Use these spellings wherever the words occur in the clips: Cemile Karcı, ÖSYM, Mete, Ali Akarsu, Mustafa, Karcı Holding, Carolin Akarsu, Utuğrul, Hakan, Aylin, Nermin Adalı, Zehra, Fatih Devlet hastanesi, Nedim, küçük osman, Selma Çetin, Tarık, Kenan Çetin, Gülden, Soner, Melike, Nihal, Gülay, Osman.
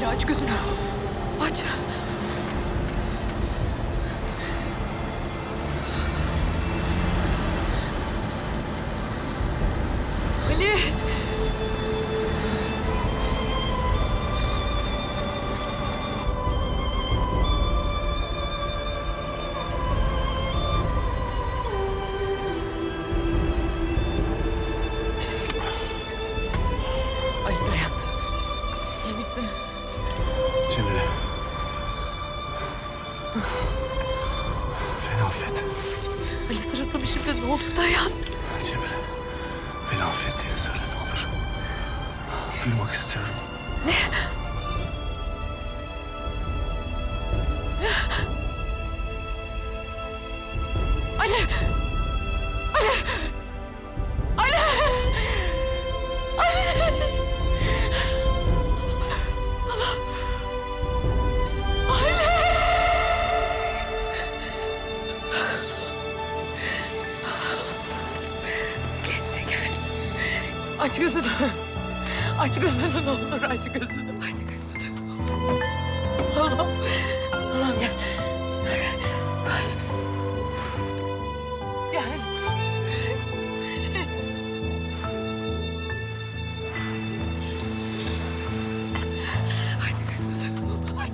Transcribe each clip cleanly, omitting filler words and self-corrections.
Ali aç gözünü. Aç. Ali. Aç gözünü. Aç gözünü ne olur, aç gözünü. Aç gözünü. Allah'ım. Allah'ım gel. Gel. Aç gözünü. Aç.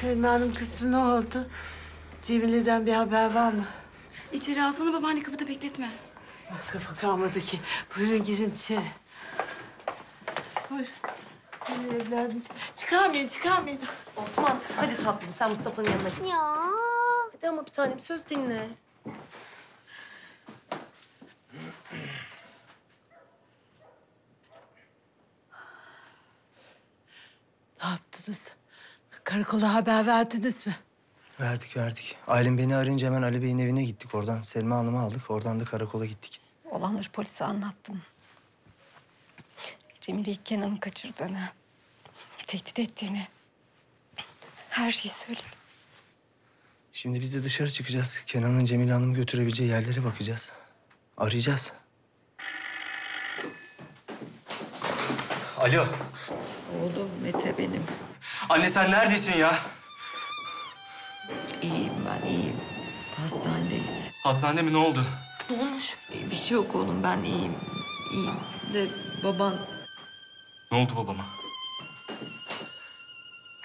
Selma Hanım kısmı ne oldu? Cemile'den bir haber var mı? İçeri alsana babaanne, kapıda bekletme. Bak kapı kalmadı ki. Buyurun girin içeri. Buyurun. Buyurun evladım. Çıkarmayın, çıkarmayın. Osman hadi tatlım sen Mustafa'nın yanına git. Ya. Hadi ama bir tanem söz dinle. Ne yaptınız? Karakola haber verdiniz mi? Verdik, verdik. Aylin beni arayınca hemen Ali Bey'in evine gittik oradan. Selma Hanım'ı aldık, oradan da karakola gittik. Olanları polise anlattım. Cemile'yi Kenan'ın kaçırdığını, tehdit ettiğini... her şeyi söyledim. Şimdi biz de dışarı çıkacağız. Kenan'ın Cemile Hanım'ı götürebileceği yerlere bakacağız. Arayacağız. Alo. Oğlum Mete benim. Anne sen neredesin ya? İyiyim ben, iyiyim. Hastanedeyiz. Hastane mi? Ne oldu? Ne olmuş? Bir şey yok oğlum. Ben iyiyim. İyiyim. De baban... Ne oldu babama?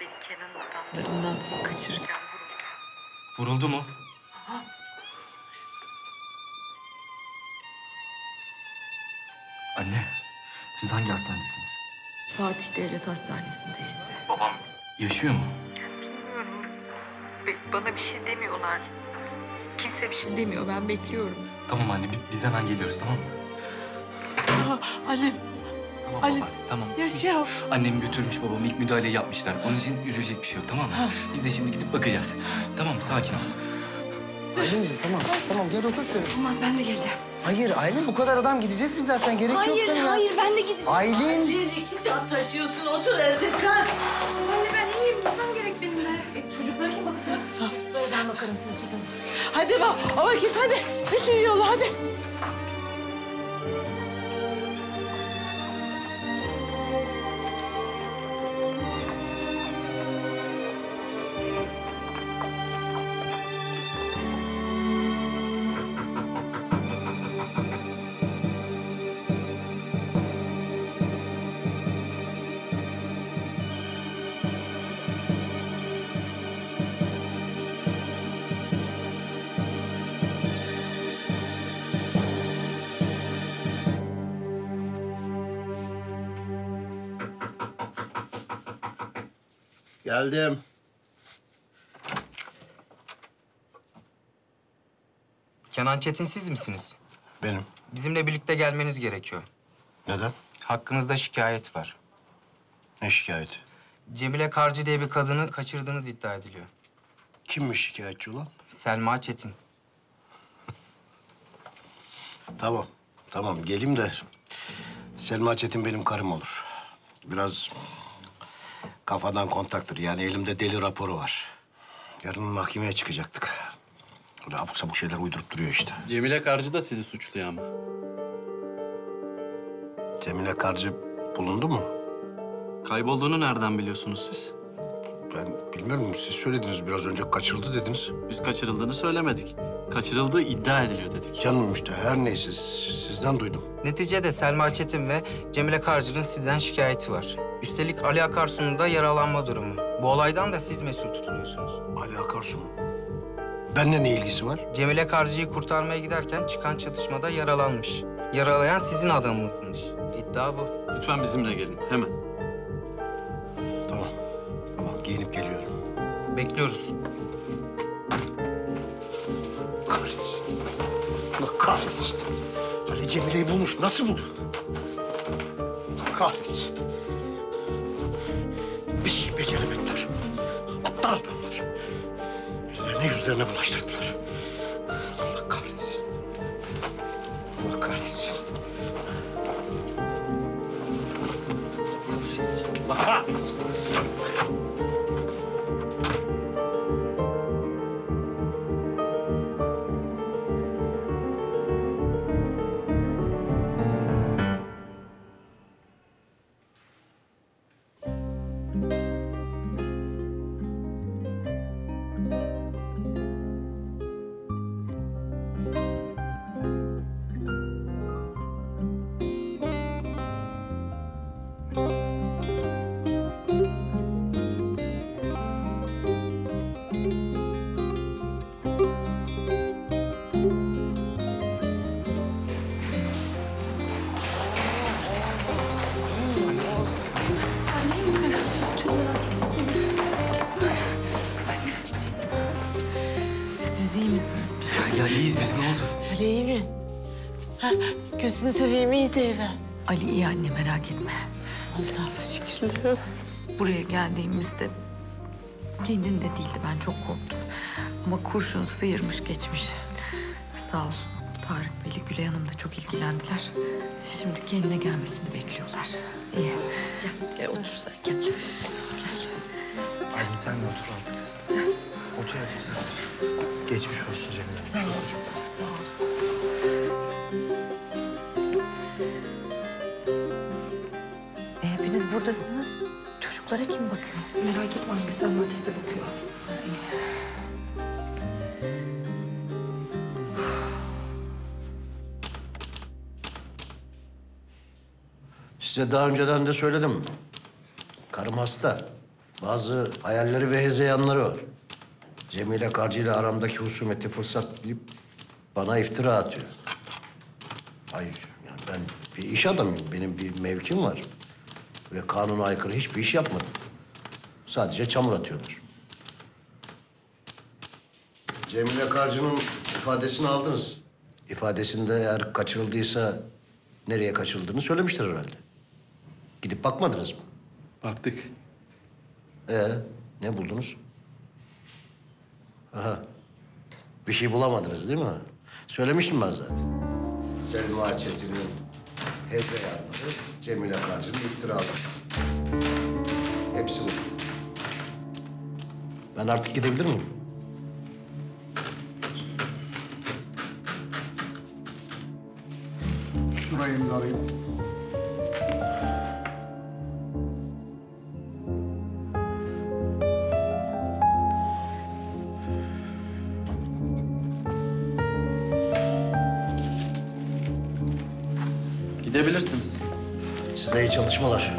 Beni Kenan'ın adamlarından kaçırırken vuruldu. Vuruldu mu? Aha. Anne, siz hangi hastanedesiniz? Fatih Devlet hastanesindeyiz. Babam yaşıyor mu? Bilmiyorum. Bana bir şey demiyorlar. Kimse bir şey demiyor. Ben bekliyorum. Tamam anne, biz hemen geliyoruz, tamam mı? Alim. Tamam Alim. Baba, tamam. Yaşıyor. Annem götürmüş babamı, ilk müdahaleyi yapmışlar. Onun için üzülecek bir şey yok, tamam mı? Biz de şimdi gidip bakacağız. Tamam mı? Sakin ol. Aylin'cim tamam, tamam gel otur şöyle. Olmaz, ben de geleceğim. Hayır Aylin, bu kadar adam gideceğiz biz zaten. Gerek yok senin ya. Hayır, ben de gideceğim. Aylin, iki saat taşıyorsun, otur evde sen. Anne ben iyiyim, gitmem gerek benimle. Çocuklara kim bakacak? Ben bakarım, siz gidin. Hadi bak, o vakit hadi. Düşün yolla, hadi. Geldim. Kenan Çetin siz misiniz? Benim. Bizimle birlikte gelmeniz gerekiyor. Neden? Hakkınızda şikayet var. Ne şikayeti? Cemile Karcı diye bir kadını kaçırdığınız iddia ediliyor. Kimmiş şikayetçi olan? Selma Çetin. Tamam, tamam geleyim de Selma Çetin benim karım olur. Biraz... Kafadan kontaktır. Yani elimde deli raporu var. Yarın mahkemeye çıkacaktık. Öyle abuk sabuk şeyler uydurup duruyor işte. Cemile Karcı da sizi suçluyor ama. Cemile Karcı bulundu mu? Kaybolduğunu nereden biliyorsunuz siz? Ben bilmiyorum. Siz söylediniz biraz önce. Kaçırıldı dediniz. Biz kaçırıldığını söylemedik. Kaçırıldığı iddia ediliyor dedik. Canım işte her neyse sizden duydum. Neticede Selma Çetin ve Cemile Karcı'nın sizden şikayeti var. Üstelik Ali Akarsu'nun da yaralanma durumu. Bu olaydan da siz mesul tutuluyorsunuz. Ali Akarsu mu? Benimle ne ilgisi var? Cemile Karcı'yı kurtarmaya giderken çıkan çatışmada yaralanmış. Yaralayan sizin adamınızmış. İddia bu. Lütfen bizimle gelin hemen. Tamam. Tamam giyinip geliyorum. Bekliyoruz. Kahretsin. Allah kahretsin. Ali Cemile'yi bulmuş. Nasıl buldu? Allah kahretsin. Bir şey beceremediler. Aptal adamlar. Ellerine yüzlerine bulaştırdılar. Allah kahretsin. Allah kahretsin. Allah kahretsin. Gözünü seveyim, iyiydi eve. Ali iyi anne, merak etme. Allah'a şükürler olsun. Buraya geldiğimizde kendinde değildi, ben çok korktum. Ama kurşun sıyırmış geçmiş. Sağ olsun Tarık Bey'le Gülay Hanım da çok ilgilendiler. Şimdi kendine gelmesini bekliyorlar. İyi. Gel, gel otur sen, gel. Gel, gel. Aylin sen de otur artık. Ha? Otur hadi sen otur. Geçmiş olsun Cemile. Sen de sağ ol. Siz buradasınız. Çocuklara kim bakıyor? Merak etme anne, Selma teyze bakıyor. Size daha önceden de söyledim. Karım hasta. Bazı hayalleri ve hezeyanları var. Cemile Karcı ile aramdaki husumeti fırsat bilip bana iftira atıyor. Hayır, yani ben bir iş adamıyım. Benim bir mevkim var. Ve kanuna aykırı hiçbir iş yapmadım. Sadece çamur atıyorlar. Cemile Karcı'nın ifadesini aldınız. İfadesinde eğer kaçırıldıysa nereye kaçırıldığını söylemiştir herhalde. Gidip bakmadınız mı? Baktık. Ne buldunuz? Aha. Bir şey bulamadınız değil mi? Söylemiştim ben zaten. Selma Çetin'in hediye yapmadı, Cemile Karcı'nın iftiraları. Hepsi bu. Ben artık gidebilir miyim? Şurayı imzalayayım. Gidebilirsiniz. Size iyi çalışmalar.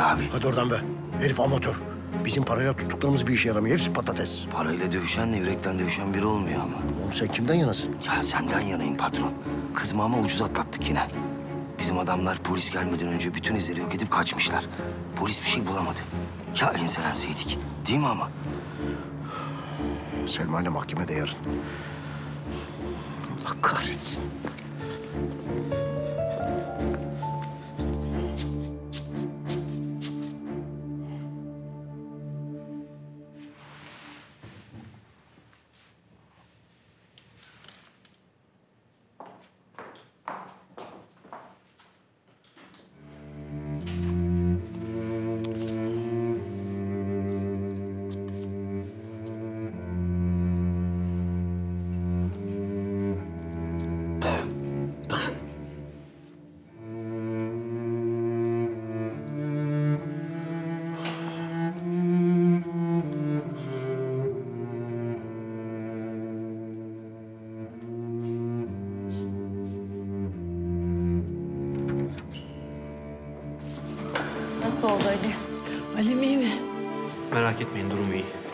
Abi. Hadi oradan be. Herif amatör. Bizim parayla tuttuklarımız bir işe yaramıyor. Hepsi patates. Parayla dövüşenle yürekten dövüşen biri olmuyor ama. Oğlum sen kimden yanasın? Ya senden yanayım patron. Kızma ama ucuz atlattık yine. Bizim adamlar polis gelmeden önce bütün izleri yok edip kaçmışlar. Polis bir şey bulamadı. Ya enselenseydik. Değil mi ama? Selma ile mahkemede yarın. Allah kahretsin.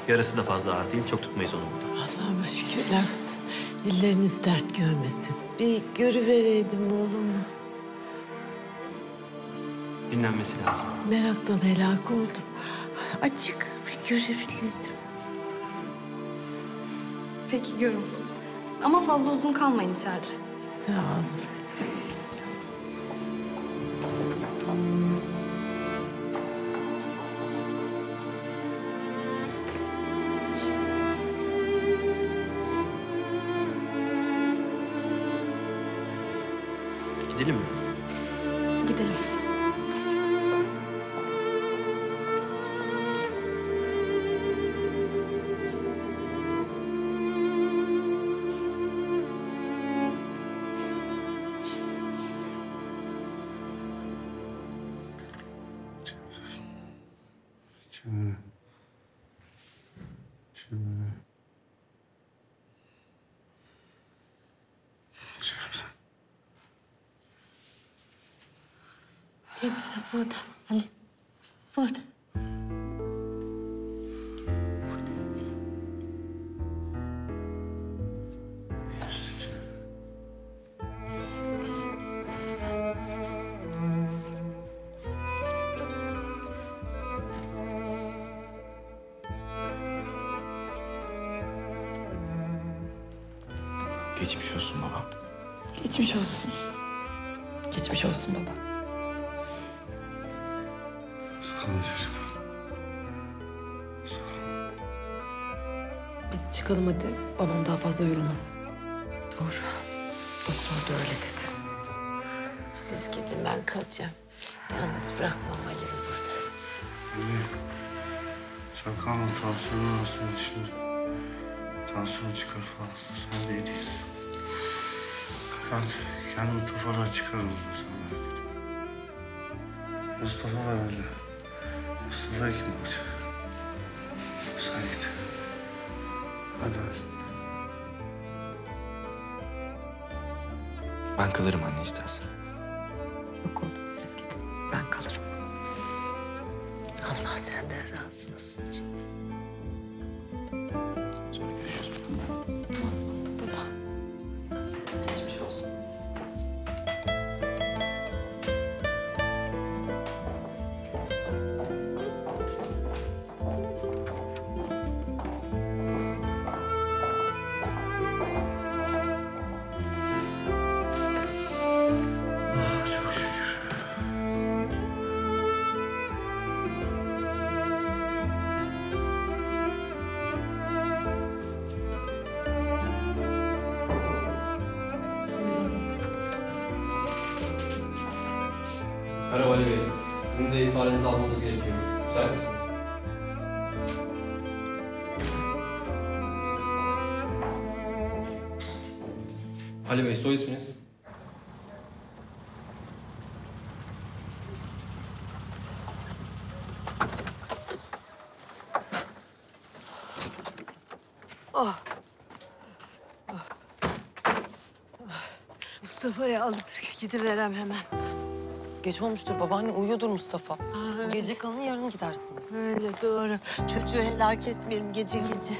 Yarası da fazla ağır değil, çok tutmayız onu burada. Allah'ıma şükürler olsun. Dilleriniz dert görmesin. Bir görüvereydim oğlum. Dinlenmesi lazım. Meraktan helak oldum. Açık bir görebilirdim. Peki görün. Ama fazla uzun kalmayın içeride. Sağ olun. Gidelim mi? Gidelim. Cemile burada, Ali. Burada. Burada. Geçmiş olsun baba. Geçmiş olsun. Geçmiş olsun baba. Biz çıkalım hadi. Babam daha fazla yorulmasın. Doğru. Doktor da öyle dedi. Siz gidin ben kalacağım. Yalnız bırakmam Ali'mi burada. Anne. Sen kalma tansiyonun arasını şimdi. Tansiyonu çıkar falan. Sen de iyi değilsin. Ben kendimi toparlar çıkarım da sana. Mustafa var bende. Mustafa'ya kim bakacak? Sen git. Hadi hadi. Ben kalırım anne istersen. Yok oğlum siz gidin. Ben kalırım. Allah senden razı olsun. Sonra görüşürüz. Nasıl oldu baba? Geçmiş olsun. Ali Bey, soy isminiz? Oh. Oh. Mustafa'yı alıp gidiverem hemen. Geç olmuştur, babaanne uyuyordur Mustafa. Aa, evet. Gece kalın, yarın gidersiniz. Öyle doğru. Çocuğu helak etmeyelim gece gece.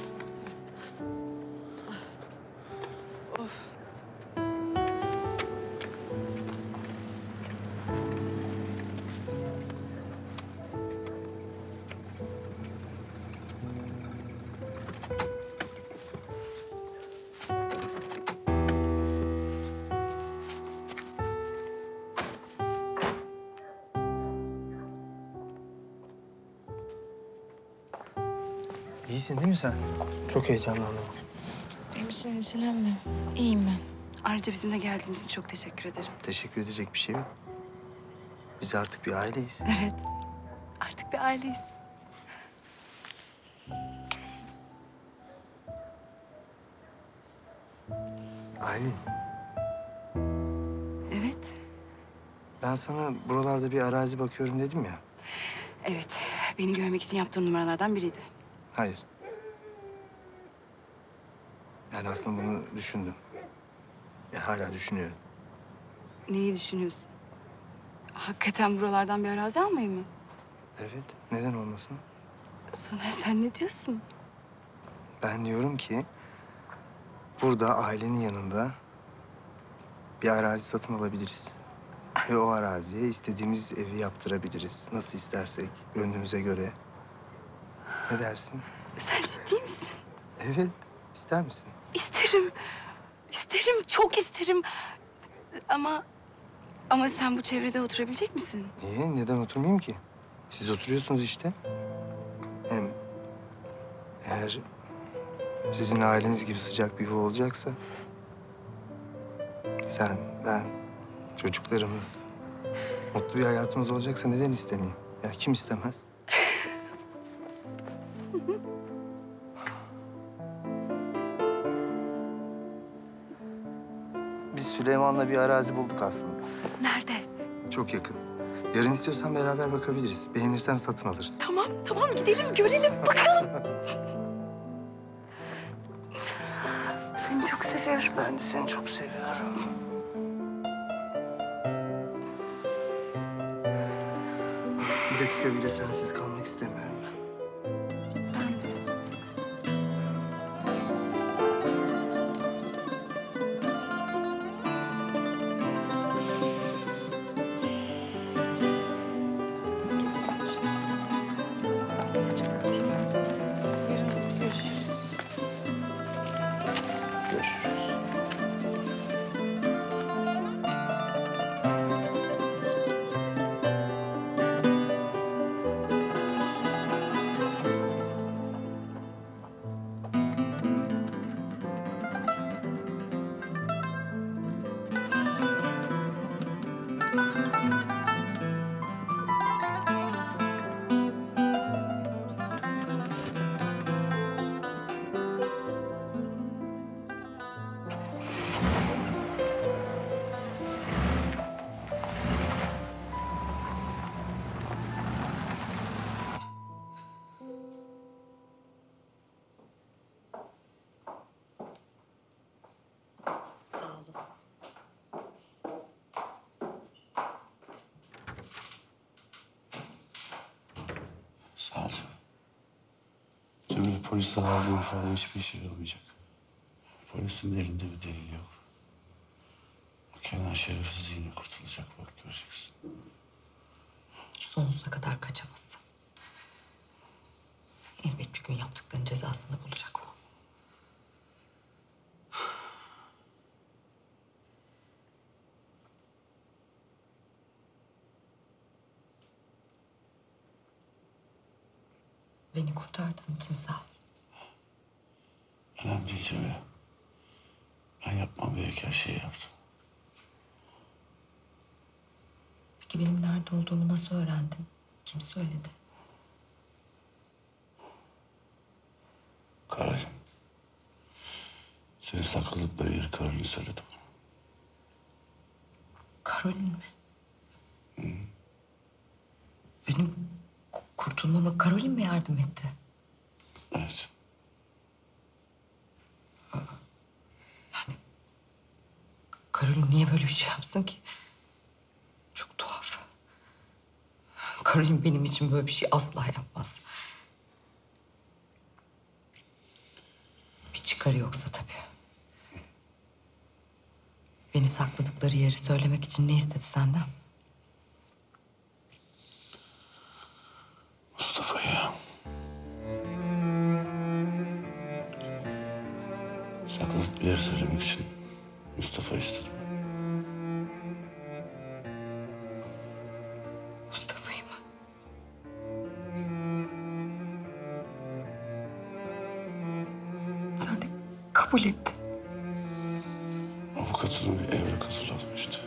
İyisin değil mi sen? Çok heyecanlandım. Benim için endişelenme. İyiyim ben. Ayrıca bizimle geldiğiniz için çok teşekkür ederim. Teşekkür edecek bir şey mi? Biz artık bir aileyiz. Evet. Artık bir aileyiz. Aylin. Evet. Ben sana buralarda bir arazi bakıyorum dedim ya. Evet. Beni görmek için yaptığın numaralardan biriydi. Hayır. Yani aslında bunu düşündüm. Hala düşünüyorum. Neyi düşünüyorsun? Hakikaten buralardan bir arazi almayı mı? Evet. Neden olmasın? Soner sen ne diyorsun? Ben diyorum ki burada ailenin yanında bir arazi satın alabiliriz. Ve o araziye istediğimiz evi yaptırabiliriz. Nasıl istersek, gönlümüze göre. Ne dersin? Sen ciddi misin? Evet. İster misin? İsterim. İsterim. Çok isterim. Ama sen bu çevrede oturabilecek misin? Niye? Neden oturmayayım ki? Siz oturuyorsunuz işte. Hem eğer sizin aileniz gibi sıcak bir yuva olacaksa... sen, ben, çocuklarımız... mutlu bir hayatımız olacaksa neden istemeyeyim? Ya kim istemez? Süleyman'la bir arazi bulduk aslında. Nerede? Çok yakın. Yarın istiyorsan beraber bakabiliriz. Beğenirsen satın alırız. Tamam, tamam. Gidelim, görelim, bakalım. Seni çok seviyorum. Ben de seni çok seviyorum. Bir dakika bile sensiz kalmak istemiyorum. polisten aldığı ifade hiçbir işe yaramayacak. Polisin elinde bir delil yok. O Kenan şerefsiz yine kurtulacak, bak göreceksin. Sonsuza kadar kaçamazsın. Elbet bir gün yaptıklarının cezasını bulacak o. Beni kurtardığın için sağ ol. Önemli değil Cemile. Ben yapmam gereken şeyi yaptım. Peki benim nerede olduğumu nasıl öğrendin? Kim söyledi? Carolin. Seni sakladıkları yeri Carolin söyledi bana. Carolin mi? Hı. Benim kurtulmama Carolin mi yardım etti? Evet. Aa, yani Carolin niye böyle bir şey yapsın ki? Çok tuhaf. Carolin benim için böyle bir şey asla yapmaz. Bir çıkarı yoksa tabii. Beni sakladıkları yeri söylemek için ne istedi senden? Mustafa'yı. Sakladık bir yer söylemek için Mustafa istedim. Mustafa'yı mı? Sen de kabul ettin. Avukatına bir evrak hazırlatmıştı.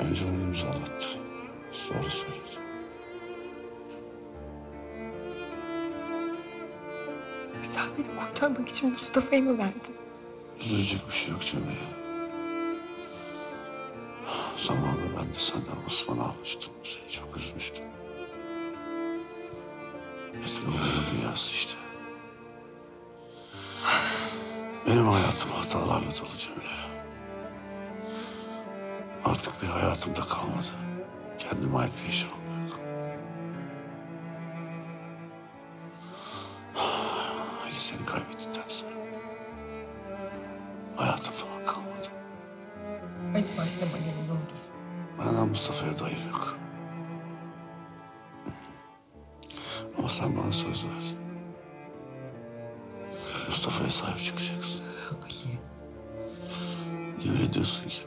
Önce onu imzalattı. Sonra söyledi. Sen beni kurtarmak için Mustafa'yı mı verdin? Üzülecek bir şey yok Cemile. Zamanında ben de senden Osman'ı almıştım. Seni çok üzmüştüm. Mesela onun dünyası işte. Benim hayatım hatalarla dolu Cemile. Artık bir hayatımda kalmadı. Kendime ait bir işim yok. Ali seni kaybettikten sonra hayatım falan kalmadı. Hadi başlama gelin, ne olur. Benden Mustafa'ya dair yok. Ama sen bana söz verdin. Mustafa'ya sahip çıkacaksın. Ali. Niye öyle diyorsun ki?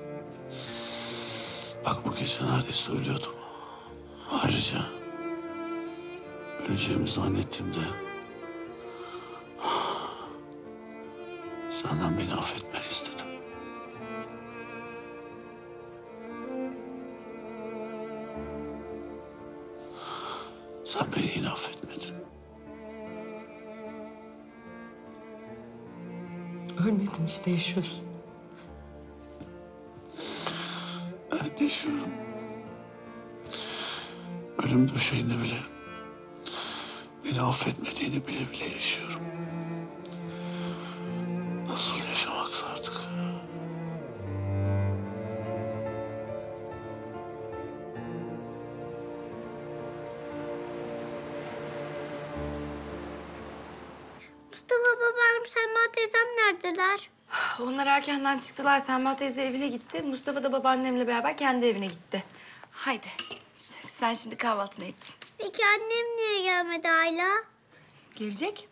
Bak bu gece neredeyse ölüyordum. Ayrıca öleceğimi zannettiğimde senden beni affetmeni istedim. Sen beni yine affetmedin. Ölmedin işte, yaşıyorsun. Yaşıyorum. Ölüm döşeğinde bile beni affetmediğini bile bile yaşıyorum. Nasıl yaşamaksa artık. Mustafa babam, Selma teyzem neredeler? Onlar erkenden çıktılar. Selma teyze evine gitti. Mustafa da babaannemle beraber kendi evine gitti. Haydi. Sen şimdi kahvaltını et. Peki annem niye gelmedi hala? Gelecek.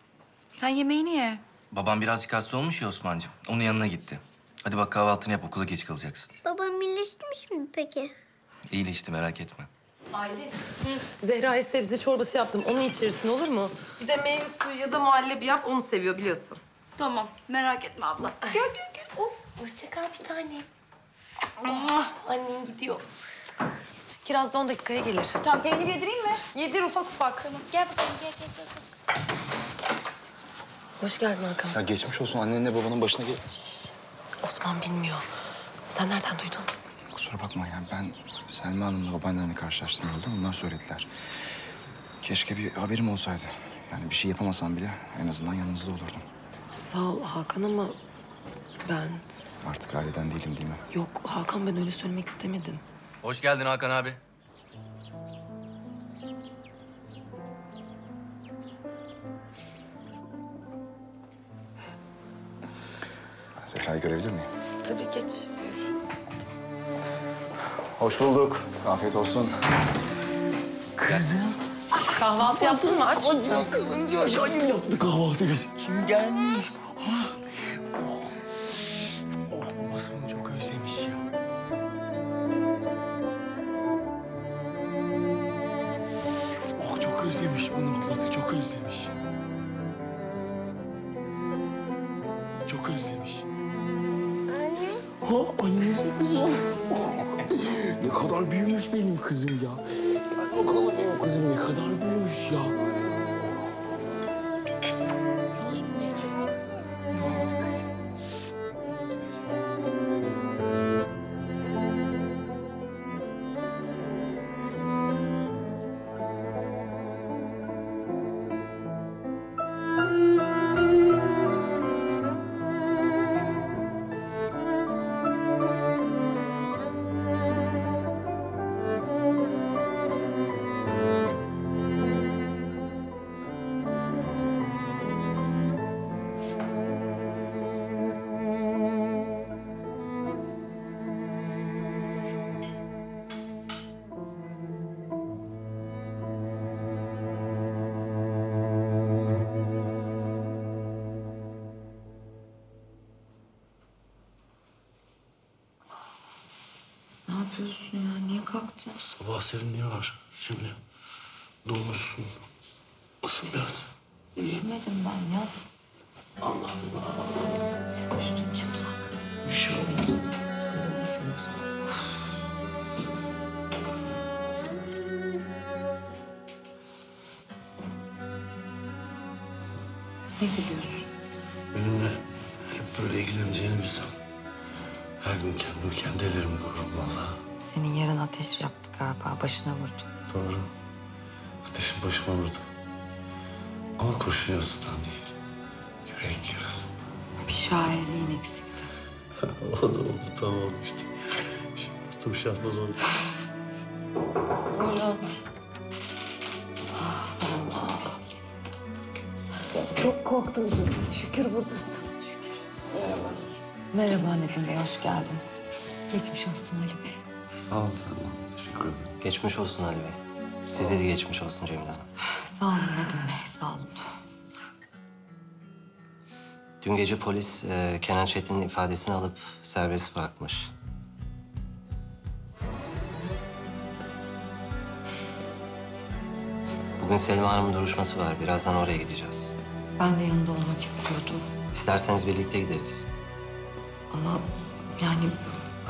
Sen yemeğini ye. Babam birazcık hasta olmuş ya Osman'cığım. Onun yanına gitti. Hadi bak kahvaltını yap, okula geç kalacaksın. Babam iyileşmiş mi peki? İyileşti, merak etme. Aylin. Zehra'ya sebze çorbası yaptım. Onu içersin, olur mu? Bir de meyve suyu ya da muhallebi yap. Onu seviyor biliyorsun. Tamam, merak etme abla. Ay. Gel, gel, gel. Oh. Hoşça kal bir tanem. Annen gidiyor. Kiraz da 10 dakikaya gelir. Tamam, peynir yedireyim mi? Yedir ufak ufak. Tamam, gel bakalım, gel, gel, gel. Hoş geldin Hakan. Ya geçmiş olsun, annenle babanın başına gel. Osman bilmiyor. Sen nereden duydun? Kusura bakma yani, ben Selma Hanım'la babaannemle karşılaştım yolda. Onlar söylediler. Keşke bir haberim olsaydı. Yani bir şey yapamasam bile en azından yanınızda olurdum. Sağ ol Hakan ama ben... Artık aileden değilim değil mi? Yok Hakan, ben öyle söylemek istemedim. Hoş geldin Hakan abi. Zehra'yı görebilir miyim? Tabii geç. Hoş bulduk. Afiyet olsun. Kızım. Kahvaltı yaptın mı? Aç mısın? Kızım diyor. Annem yaptı kahvaltıyı. Kim gelmiş? Ha. Oh, babasını çok özlemiş ya. Oh, çok özlemiş bunu babası, çok özlemiş. Çok özlemiş. Anne. Ha, annesi kızım. Ne kadar büyümüş benim kızım ya. Gel bakalım benim kızım ne kadar büyümüş ya. Sabah serinliği var şimdi. Donmuşsun. Isın biraz. Üşümedim ben, yat. Allah Allah. Sen üstün çıplak. Bir şey olmaz. Sen donmuşsun yoksa. Ne biliyorsun? Benimle hep böyle ilgileneceğini bilsem. Her gün kendi ellerimi korurum vallahi. Senin yarın ateş yaptı galiba, başına vurdu. Doğru. Ateşin başıma vurdu. Ama kurşun yarısından değil, yürek yarısından. Bir şairliğin eksikti. O da oldu, tam oldu işte. Şimdi attım şahmaz oldu. Oğlum. Selma. Çok korktum canım. Şükür buradasın. Şükür. Merhaba. Merhaba Nedim Bey, hoş geldiniz. Geçmiş olsun Ali Bey. Sağ ol Selma. Teşekkür ederim. Geçmiş olsun Ali Bey. Size de geçmiş olsun Cemile Hanım. Sağ olun Nedim Bey, sağ olun. Dün gece polis Kenan Çetin'in ifadesini alıp serbest bırakmış. Bugün Selma Hanım'ın duruşması var. Birazdan oraya gideceğiz. Ben de yanında olmak istiyordum. İsterseniz birlikte gideriz. Ama yani...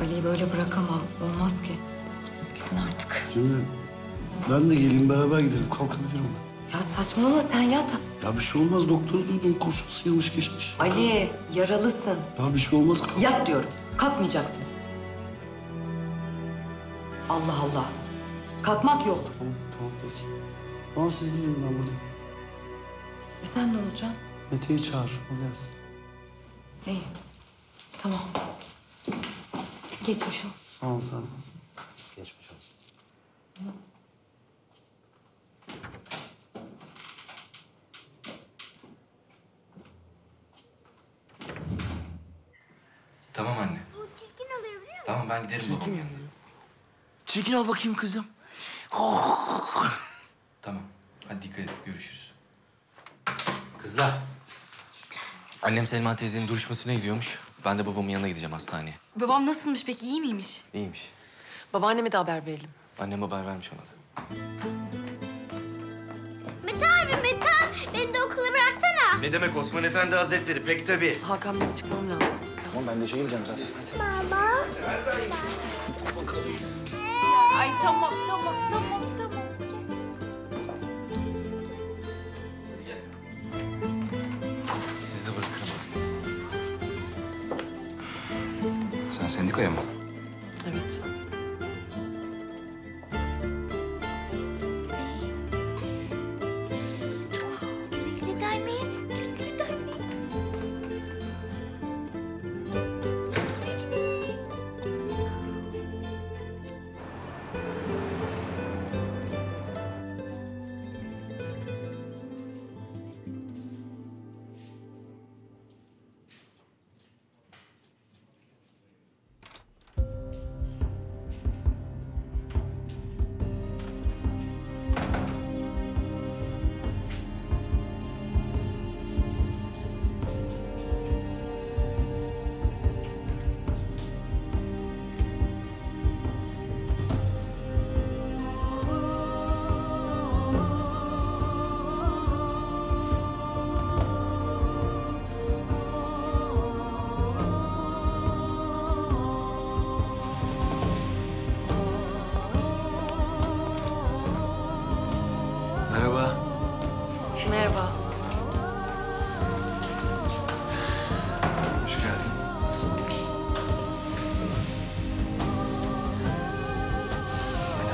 Ali'yi böyle bırakamam. Olmaz ki. Siz gidin artık. Cemil, ben de geleyim. Beraber gidelim. Kalkabilirim ben. Ya saçmalama. Sen yat. Ya bir şey olmaz. Doktoru duydum. Kurşun sıyılmış geçmiş. Ali, yaralısın. Ya bir şey olmaz. Kalk. Yat diyorum. Kalkmayacaksın. Allah Allah. Kalkmak yok. Tamam peki. Tamam siz gidin. Ben buradayım. E sen ne olacaksın? Mete'yi çağır. O gelsin. İyi. Tamam. Geçmiş olsun. Sağ ol, sağ ol. Geçmiş olsun. Hı. Tamam anne. Bu çirkin oluyor biliyor musun? Tamam ben giderim babamın yanına. Çirkin ol bakayım kızım. Oh. Tamam. Hadi dikkat et. Görüşürüz. Kızlar. Annem Selma teyzenin duruşmasına gidiyormuş. Ben de babamın yanına gideceğim hastaneye. Babam nasılmış peki? İyi miymiş? İyiymiş. Babaanneme de haber verelim. Annem haber vermiş ona da. Mete abi, Mete abi. Beni de okula bıraksana. Ne demek Osman Efendi Hazretleri? Pek tabii. Hakan benim çıkmam lazım. Tamam ben de işe gideceğim zaten. Baba. Bakalım. Ay tamam. Sen sendikaya mı? Evet. Bilgili derneği, bilgili derneği.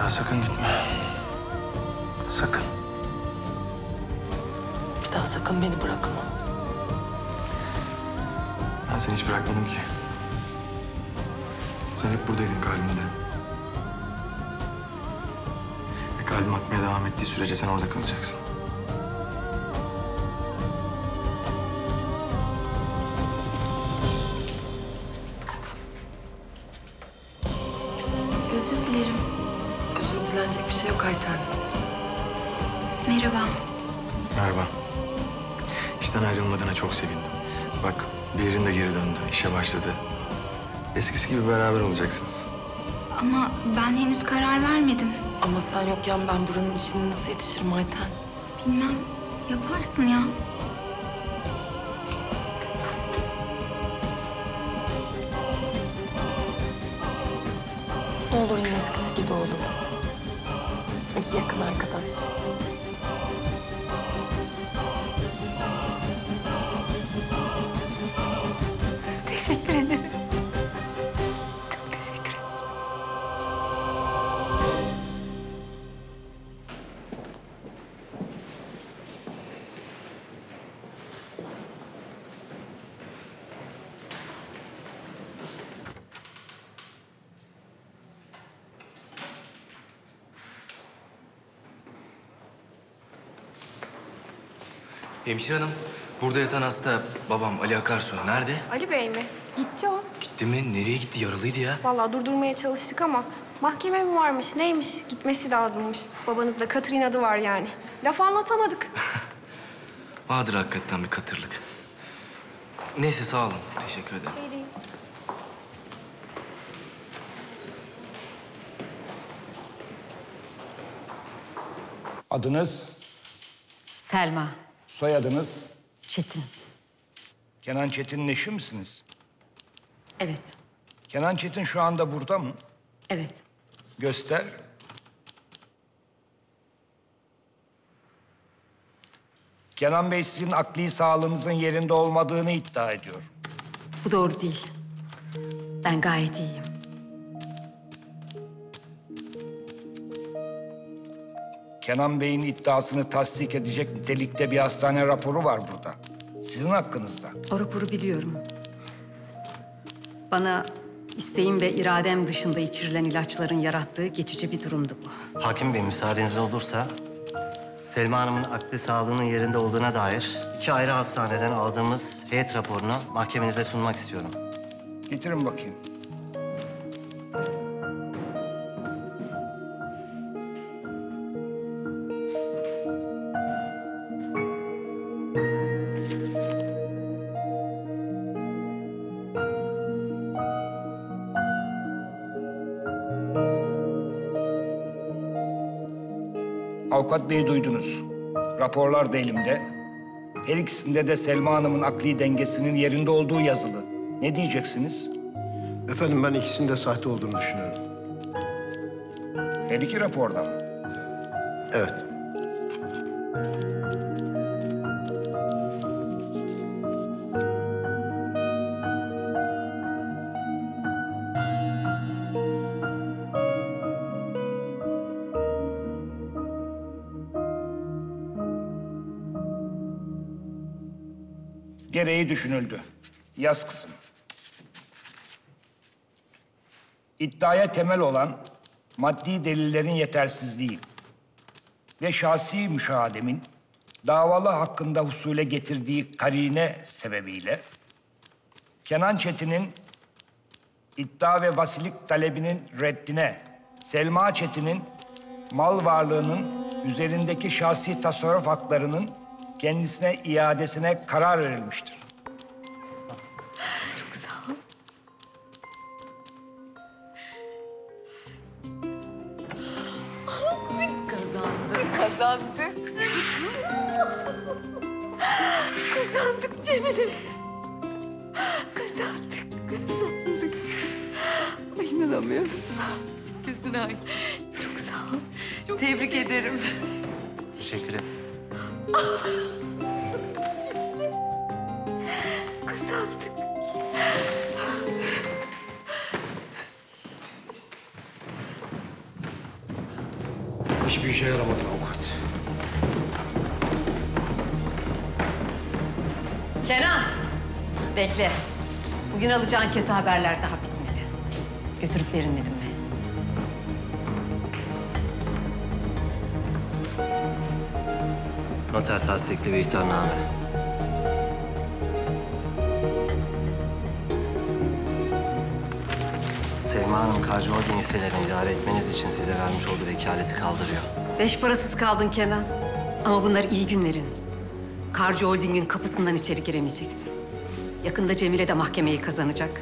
daha sakın gitme. Sakın. Bir daha sakın beni bırakma. Ben seni hiç bırakmadım ki. Sen hep buradaydın kalbimde. Ve kalbim atmaya devam ettiği sürece sen orada kalacaksın. Özür dilerim. Özür dilenecek bir şey yok Ayten. Merhaba. Merhaba. İşten ayrılmadığına çok sevindim. Bak bir yerin de geri döndü, işe başladı. Eskisi gibi beraber olacaksınız. Ama ben henüz karar vermedim. Ama sen yokken ben buranın işini nasıl yetişirim Ayten? Bilmem. Yaparsın ya. Ne olur yine eskisi gibi olalım. İki yakın arkadaş. Teşekkür ederim. Hemşire hanım, burada yatan hasta babam Ali Akarsu. Nerede? Ali Bey mi? Gitti o. Gitti mi? Nereye gitti? Yaralıydı ya. Vallahi durdurmaya çalıştık ama mahkeme mi varmış, neymiş? Gitmesi lazımmış. Babanızda katır inadı var yani. Laf anlatamadık. Vardır hakikaten bir katırlık. Neyse sağ olun. Teşekkür ederim. Adınız? Selma. Soyadınız? Çetin. Kenan Çetin'in eşi misiniz? Evet. Kenan Çetin şu anda burada mı? Evet. Göster. Kenan Bey sizin akli sağlığınızın yerinde olmadığını iddia ediyor. Bu doğru değil. Ben gayet iyiyim. Kenan Bey'in iddiasını tasdik edecek nitelikte bir hastane raporu var burada. Sizin hakkınızda. O raporu biliyorum. Bana isteğim ve iradem dışında içirilen ilaçların yarattığı geçici bir durumdu bu. Hakim Bey müsaadeniz olursa Selma Hanım'ın akli sağlığının yerinde olduğuna dair iki ayrı hastaneden aldığımız heyet raporunu mahkemenize sunmak istiyorum. Getirin bakayım. Avukat Bey'i duydunuz. Raporlar da elimde. Her ikisinde de Selma Hanım'ın akli dengesinin yerinde olduğu yazılı. Ne diyeceksiniz? Efendim ben ikisinin de sahte olduğunu düşünüyorum. Her iki raporda mı? Evet. Gereği düşünüldü. Yaz kısım. İddiaya temel olan maddi delillerin yetersizliği ve şahsi müşahademin davalı hakkında husule getirdiği karine sebebiyle Kenan Çetin'in iddia ve vasilik talebinin reddine, Selma Çetin'in mal varlığının üzerindeki şahsi tasarruf haklarının kendisine iadesine karar verilmiştir. Çok sağ ol. Kazandık, kazandık. Kazandık Cemile. Kazandık, kazandık. Ay inanamıyorum. Gözün ay. Çok sağ ol. Çok tebrik ederim. Teşekkür ederim. Kazandık. hiçbir işe yaramadın avukat. Kenan! Bekle. Bugün alacağın kötü haberler daha bitmedi. Götürüp verin Nedim'e. Noter tasdikli ve ihtarname. Selma Hanım, Karcı Holding hisselerini idare etmeniz için size vermiş olduğu vekaleti kaldırıyor. Beş parasız kaldın Kenan. Ama bunlar iyi günlerin. Karcı Holding'in kapısından içeri giremeyeceksin. Yakında Cemile de mahkemeyi kazanacak.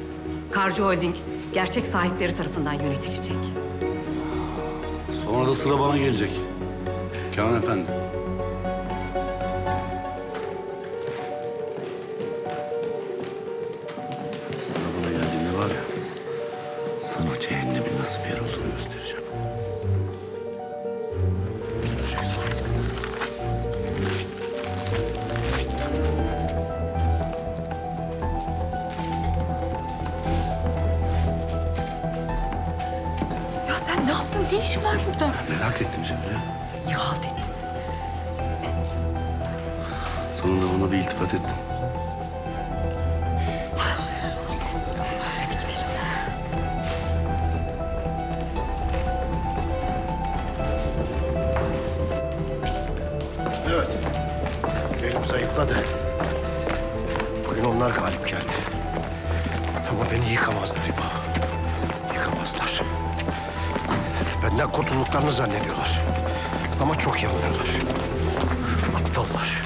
Karcı Holding gerçek sahipleri tarafından yönetilecek. Sonra da sıra bana gelecek. Kenan Efendi. Zannediyorlar. Ama çok yanılıyorlar. Aptallar.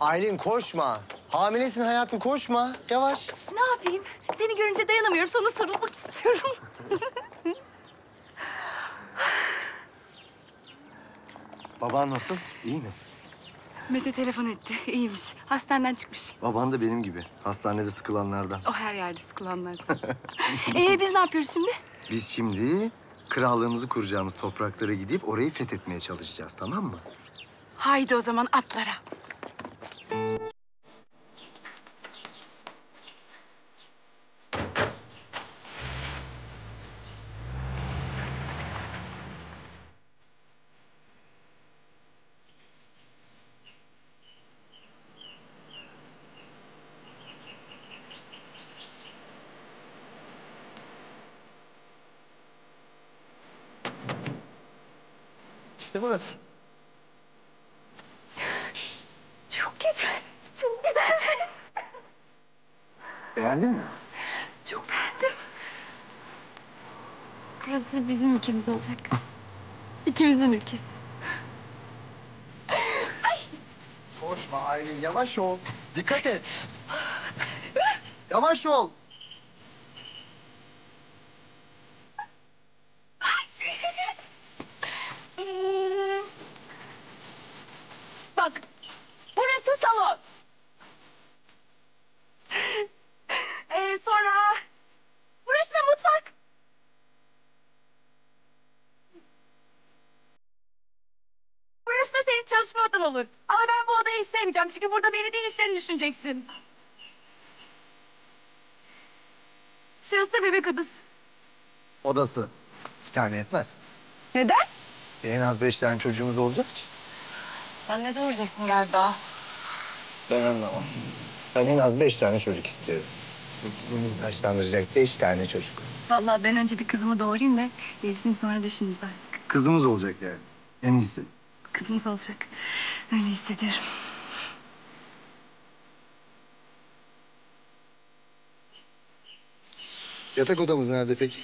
Aylin koşma. Hamilesin hayatım, koşma. Yavaş. Ne yapayım? Seni görünce dayanamıyorum. Sana sarılmak istiyorum. Baban nasıl? İyi mi? Mete telefon etti. İyiymiş. Hastaneden çıkmış. Baban da benim gibi. Hastanede sıkılanlardan. O her yerde sıkılanlardan. Biz ne yapıyoruz şimdi? Biz şimdi krallığımızı kuracağımız topraklara gidip orayı fethetmeye çalışacağız. Tamam mı? Haydi o zaman atlara. Burası. Çok güzel, çok güzel. Beğendin mi? Çok beğendim. Burası bizim ülkemiz olacak. İkimizin ülkesi. Ay. Koşma Aylin, yavaş ol. Dikkat et. Yavaş ol. Olur. Ama ben bu odayı hiç sevmeyeceğim çünkü burada beni değil işlerini düşüneceksin. Şurası da bebek odası. Odası. Bir tane yetmez. Neden? En az 5 tane çocuğumuz olacak ki. Sen ne doğuracaksın galiba? Ben anlamam. Ben en az 5 tane çocuk istiyorum. Bizi taşlandıracak 5 tane çocuk. Vallahi ben önce bir kızımı doğurayım da gerisini sonra düşünürüz artık. Kızımız olacak yani. En iyisi. Kızımız olacak. Öyle hissediyorum. Yatak odamız nerede peki?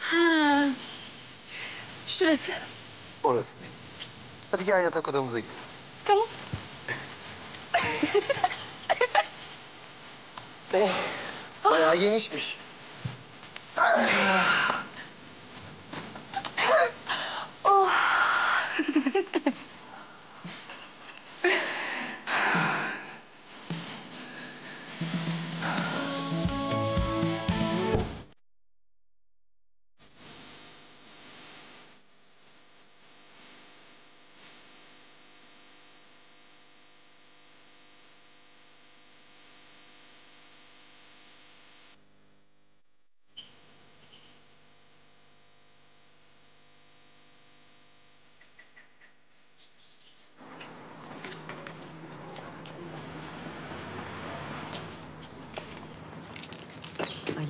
Ha. Şurası. Orası. Hadi gel yatak odamıza gidelim. Tamam. Bayağı genişmiş. Oh.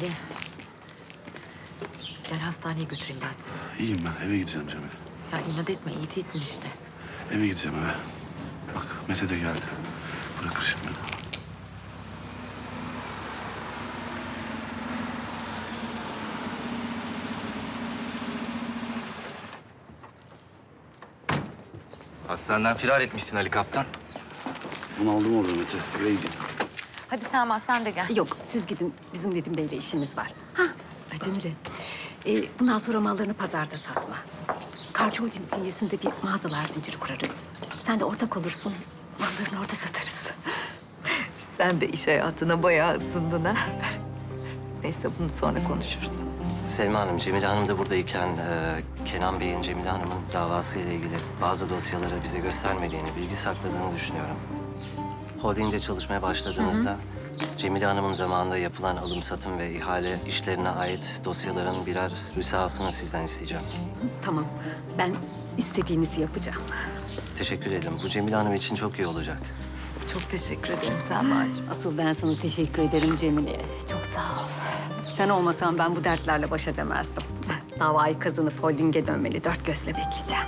Ali. Gel hastaneye götüreyim ben seni. İyiyim ben. Eve gideceğim Cemile. Ya inat etme. İyi değilsin işte. Eve gideceğim eve. Bak Mete de geldi. Bırakır şimdi beni. Hastaneden firar etmişsin Ali Kaptan. Bunu aldım orada Mete. Buraya gidin. Hadi Selma sen de gel. Yok siz gidin. Bizim Nedim Bey'le işimiz var. Ha Cemile. Bundan sonra mallarını pazarda satma. Karcı Holding bünyesinde bir mağazalar zinciri kurarız. Sen de ortak olursun. Mallarını orada satarız. Sen de iş hayatına bayağı ısındın ha. Neyse bunu sonra konuşuruz. Selma Hanım, Cemile Hanım da buradayken Kenan Bey'in Cemile Hanım'ın davasıyla ilgili bazı dosyaları bize göstermediğini, bilgi sakladığını düşünüyorum. Holding'de çalışmaya başladığınızda Cemile Hanım'ın zamanında yapılan alım satım ve ihale işlerine ait dosyaların birer rüsasını sizden isteyeceğim. Tamam, ben istediğinizi yapacağım. Teşekkür ederim. Bu Cemile Hanım için çok iyi olacak. Çok teşekkür ederim Selma'cığım. Asıl ben sana teşekkür ederim Cemile'ye. Çok sağ ol. Sen olmasan ben bu dertlerle baş edemezdim. Davayı kazanıp holdinge dönmeli. Dört gözle bekleyeceğim.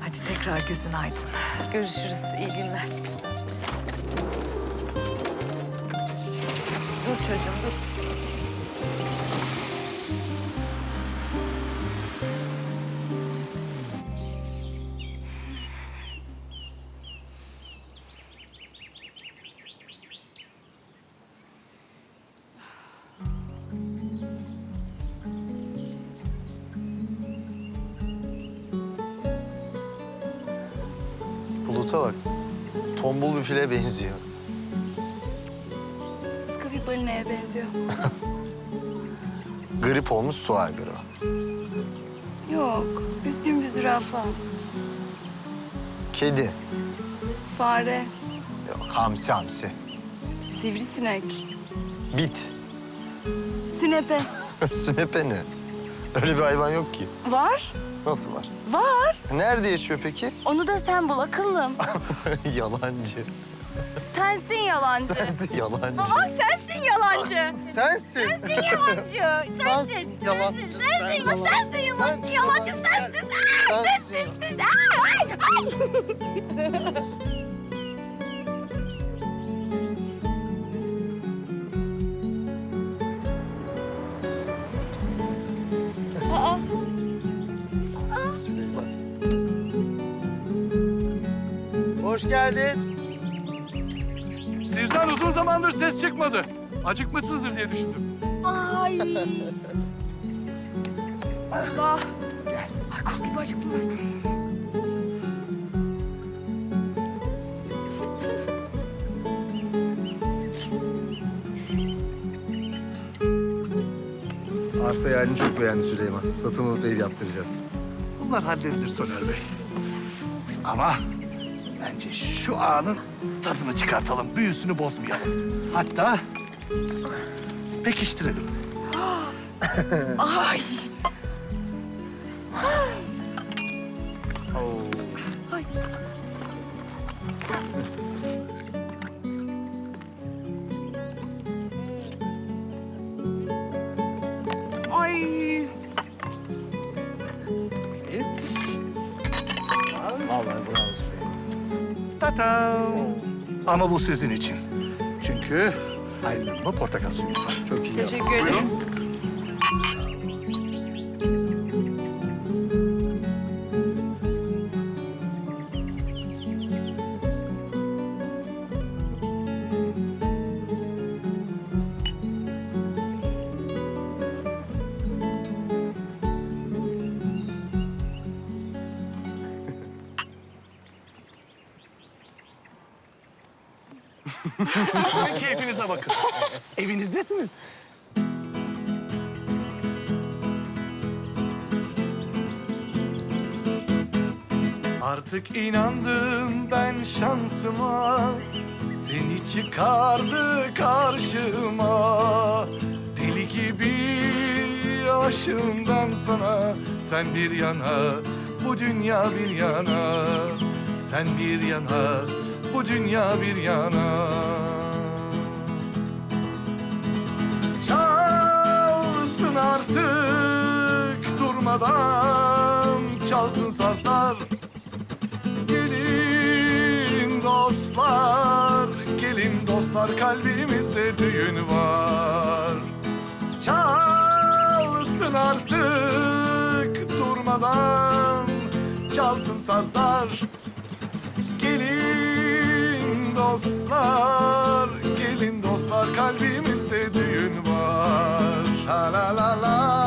Hadi tekrar gözün aydın. Görüşürüz. İyi günler. Dur çocuğum dur. Tombul bir file benziyor. Sıska bir balineye benziyor. Grip olmuş su aygırı. Yok, üzgün bir zürafa. Kedi. Fare. Yok, hamsi hamsi. Sivrisinek. Bit. Sünepe. Sünepe ne? Öyle bir hayvan yok ki. Var. Nasıl var? Var. Nerede yaşıyor peki? Onu da sen bul akıllım. Yalancı. Sensin yalancı. Sensin yalancı. Baba sensin yalancı. Sensin. Sensin yalancı. Sensin. Yalancı. Sensin. Sensin yalancı. Yalancı sensin. Sensin. Ay ay. Hoş geldin. Sizden uzun zamandır ses çıkmadı. Acıkmışsınızdır diye düşündüm. Ay. Allah. Gel. Ay kurt gibi acıktım ben. Arsayı Aylin çok beğendi Süleyman. Satın alıp ev yaptıracağız. Bunlar halledilir Soner Bey. Ama... bence şu anın tadını çıkartalım, büyüsünü bozmayalım. Hatta pekiştirelim. Ay! Ay! Ay! Evet. Vallahi bravo. Ama bu sizin için. Çünkü ayrılma portakal suyu var. Çok iyi. Teşekkür ederim. Keyfinize bakın. Evinizdesiniz. Artık inandım ben şansıma. Seni çıkardı karşıma. Deli gibi aşığım ben sana. Sen bir yana, bu dünya bir yana. Sen bir yana, bu dünya bir yana. adam çalsın sazlar. Gelin dostlar, gelin dostlar, kalbimizde düğün var. Çalsın artık durmadan, çalsın sazlar. Gelin dostlar, gelin dostlar, kalbimizde düğün var. La la la la.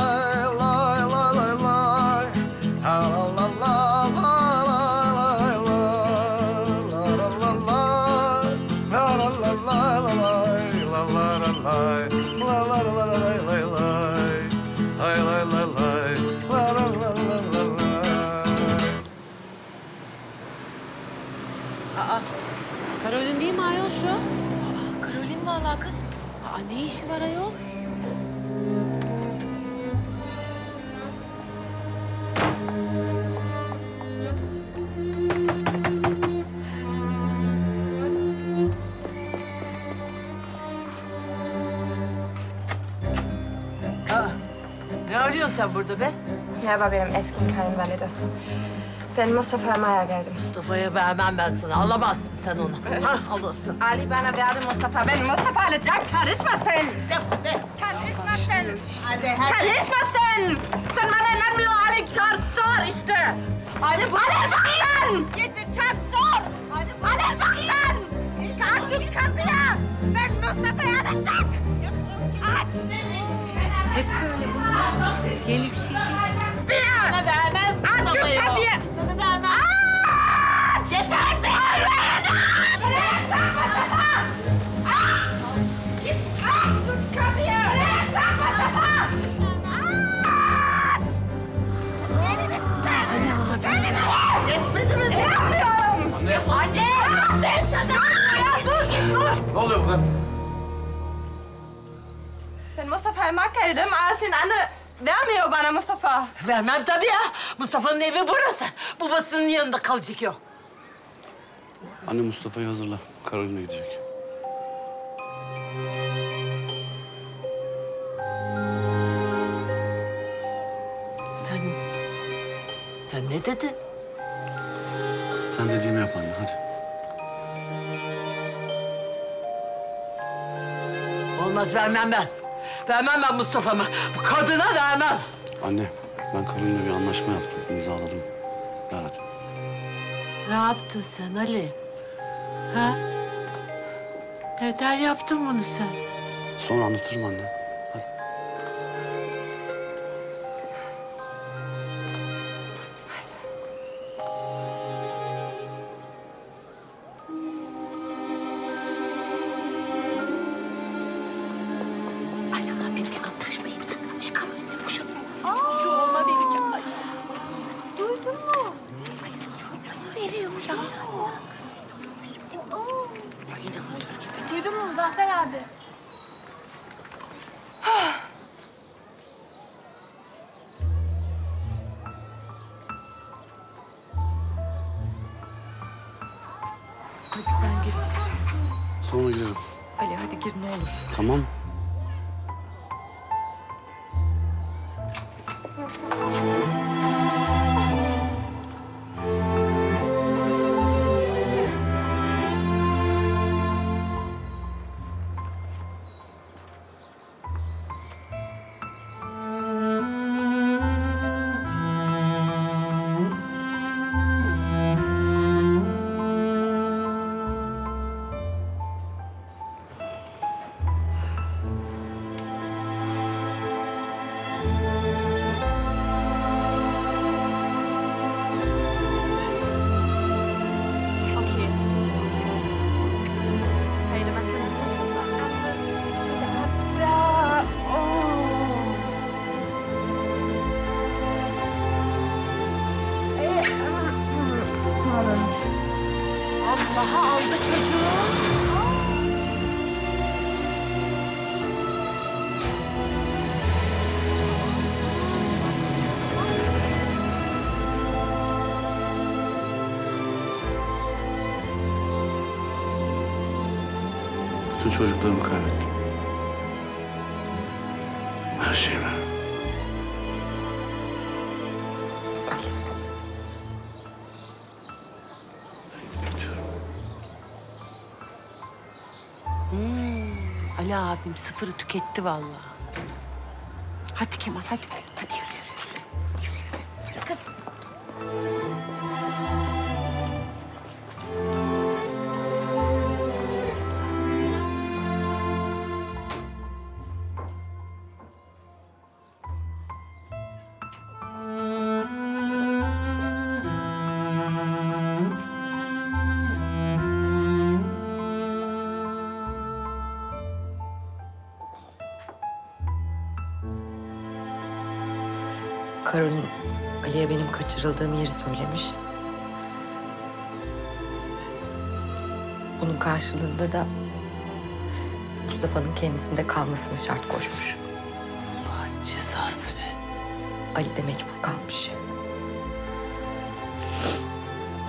Carolin değil mi ayol şu? Aa, Carolin vallahi kız. Aa, ne işi var ayol? Aa, ne arıyorsun sen burada be? Merhaba, benim eski kayınvalide. Ben Mustafa'ya maya geldim. Mustafa'ya vermem ben sana. Alamazsın sen onu. Evet. Hah, alırsın. Ali bana verdi Mustafa. Ben Mustafa alacağım. Karışma sen. De. Karışma sen. Hadi. Karışma sen. Sen bana inanmıyor Ali. Çağır sor işte. Ali bu. Alacağım ben. Git bir çağır sor. Alacağım ben. Aç şu kapıyı. Ben Mustafa'ya alacağım. Aç. Hep böyle bunlar. Gelip şey. Bir. Bana vermez Mustafa'yı. Aç şu kapıyı. Yeter be! Git aç şu kapıyı! Aç! Yetmediniz! Yapmıyorum! Anne! Dur! Ne oluyor burada? Ben Mustafa'ya makaraydım. Asin anne... Vermiyor bana Mustafa. Vermem tabii ya. Mustafa'nın evi burası. Babasının yanında kalacak o. Anne Mustafa'yı hazırla. Carolin'e gidecek. Sen ne dedin? Sen dediğimi yap anne, hadi. Olmaz, vermem ben. Vermem ben Mustafa'mı. Bu kadına vermem. Anne, ben Carolin'le bir anlaşma yaptım, imzaladım. Ver hadi. Ne yaptın sen Ali? Ha? Neden yaptın bunu sen? Sonra anlatırım anne. Hadi. Hadi. Ay Allah, benimle anlaşmayı imzalamış. Carolin'le boşanıyor. Çocuğu ona vereceğim. Ay. Duydun mu? Duydun mu Muzaffer abi? Hadi sen gir içeri. Sonra girelim. Ali hadi gir ne olur. Tamam. Bütün çocuklarımı kaybettim. Her şeyimi. Ali abim sıfırı tüketti vallahi. Hadi Kemal, hadi. Hadi yürü. Kız. Carolin, Ali'ye benim kaçırıldığım yeri söylemiş. Bunun karşılığında da Mustafa'nın kendisinde kalmasını şart koşmuş. Allah cezası be. Ali de mecbur kalmış.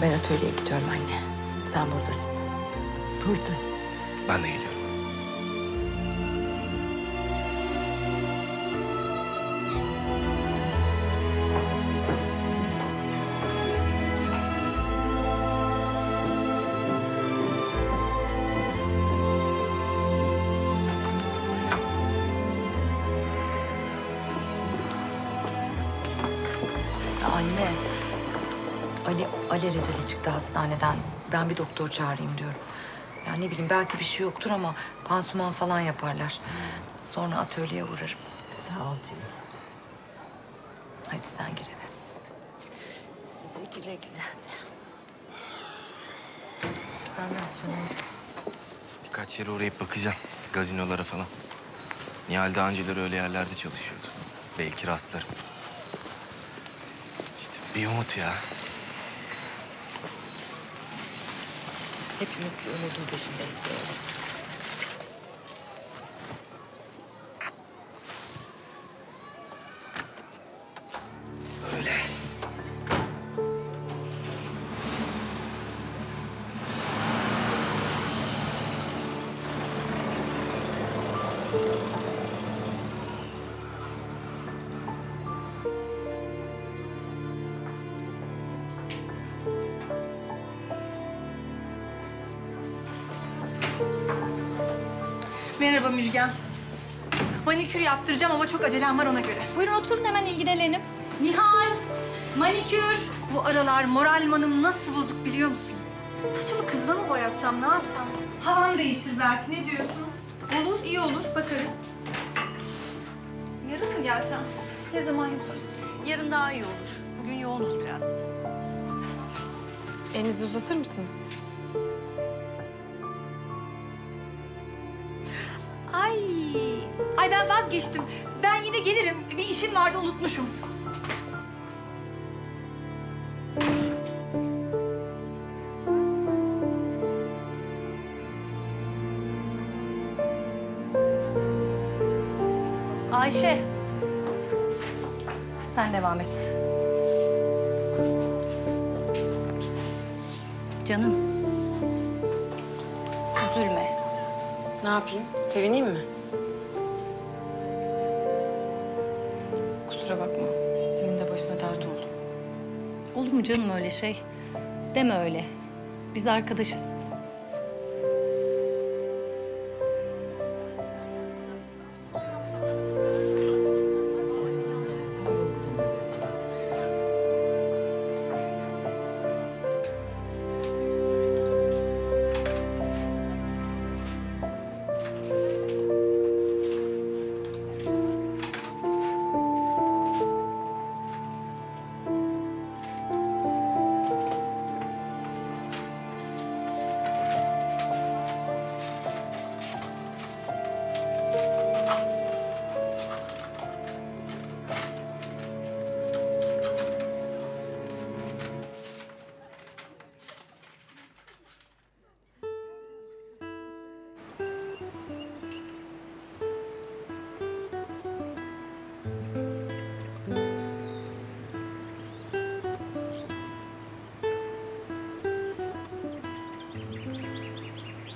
Ben atölyeye gidiyorum anne. Sen buradasın. Burada. Ben de geliyorum. Ali acele çıktı hastaneden. Ben bir doktor çağırayım diyorum. Yani ne bileyim belki bir şey yoktur ama pansuman falan yaparlar. Sonra atölyeye uğrarım. Sağ ol canım. Hadi sen gir eve. Size güle güle. Sen ne yapacaksın? Birkaç yere uğrayıp bakacağım. Gazinolara falan. Nihal daha önceleri öyle yerlerde çalışıyordu. Belki rastlarım. İşte bir umut ya. Hepimiz bir umudun peşindeyiz böyle. Öyle. Merhaba Müjgan. Manikür yaptıracağım ama çok acelem var ona göre. Buyurun oturun hemen ilgilenelim. Nihal, manikür. Bu aralar moralmanım nasıl bozuk biliyor musun? Saçımı kızla mı boyatsam, ne yapsam? Havan değişir belki, ne diyorsun? Olur, iyi olur, bakarız. Yarın mı gelsen? Ne zaman yapalım? Yarın daha iyi olur. Bugün yoğunuz biraz. Elinizi uzatır mısınız? Ay ben vazgeçtim. Ben yine gelirim. Bir işim vardı, unutmuşum. Ayşe. Sen devam et. Canım. Üzülme. Ne yapayım? Sevineyim mi? Bakma, senin de başına dert oldu. Olur mu canım öyle şey? Deme öyle. Biz arkadaşız.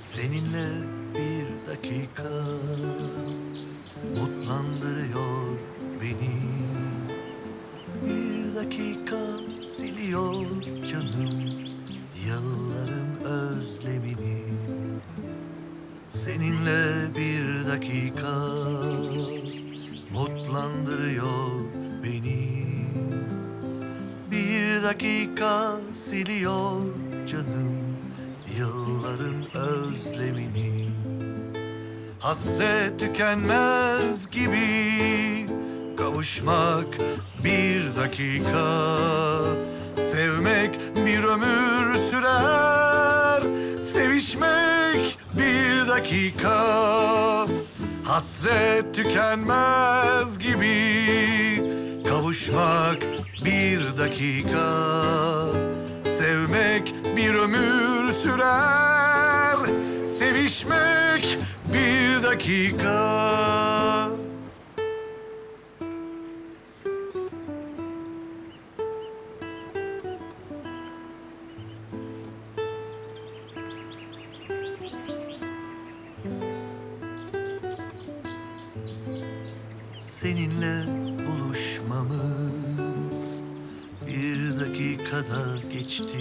Seninle bir dakika mutlandırıyor beni. Bir dakika siliyor canım yılların özlemini. seninle bir dakika mutlandırıyor beni. Bir dakika siliyor canım yılların özlemini. Hasret tükenmez gibi kavuşmak bir dakika, sevmek bir ömür sürer, sevişmek bir dakika. Hasret tükenmez gibi kavuşmak bir dakika, sevmek bir ömür sürer, sevişmek bir dakika. Seninle buluşmamız bir dakikada geçti.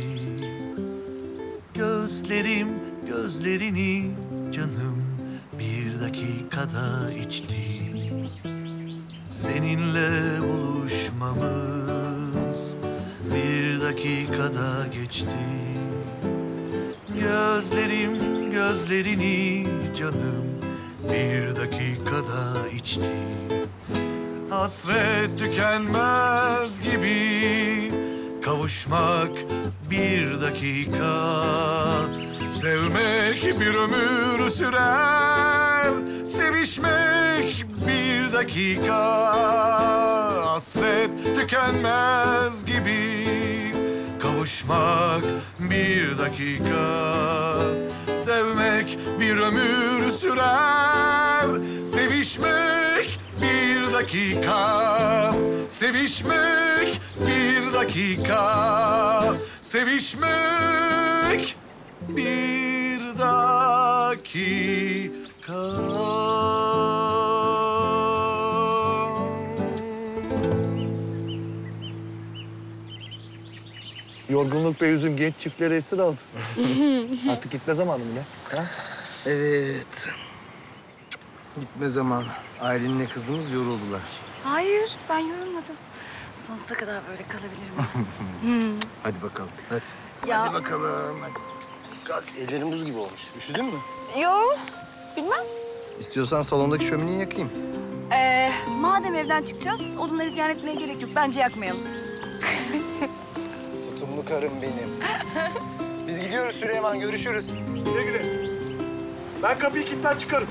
Gözlerim gözlerini canım bir dakikada içti. Seninle buluşmamız bir dakikada geçti. Gözlerim gözlerini canım bir dakikada içti. Hasret tükenmez gibi kavuşmak bir dakika, sevmek bir ömür sürer, sevişmek bir dakika. Hasret tükenmez gibi kavuşmak bir dakika, sevmek bir ömür sürer, sevişmek bir dakika, sevişmek bir dakika, sevişmek bir dakika. Yorgunluk ve üzüm genç çiftlere esir aldı. Artık gitme zamanı mı ne? Ha? Evet. Gitme zamanı. Aylin'le kızımız yoruldular. Hayır, ben yorulmadım. Sonsuza kadar böyle kalabilirim. Hadi bakalım. Hadi. Ya. Hadi bakalım. Hadi. Kalk, ellerin buz gibi olmuş. Üşüdün mü? Yok, bilmem. İstiyorsan salondaki şömineyi yakayım. Madem evden çıkacağız, odunları ziyan etmeye gerek yok. Bence yakmayalım. Karım benim. Biz gidiyoruz Süleyman, görüşürüz. Güle güle. Ben kapıyı kilitten çıkarım.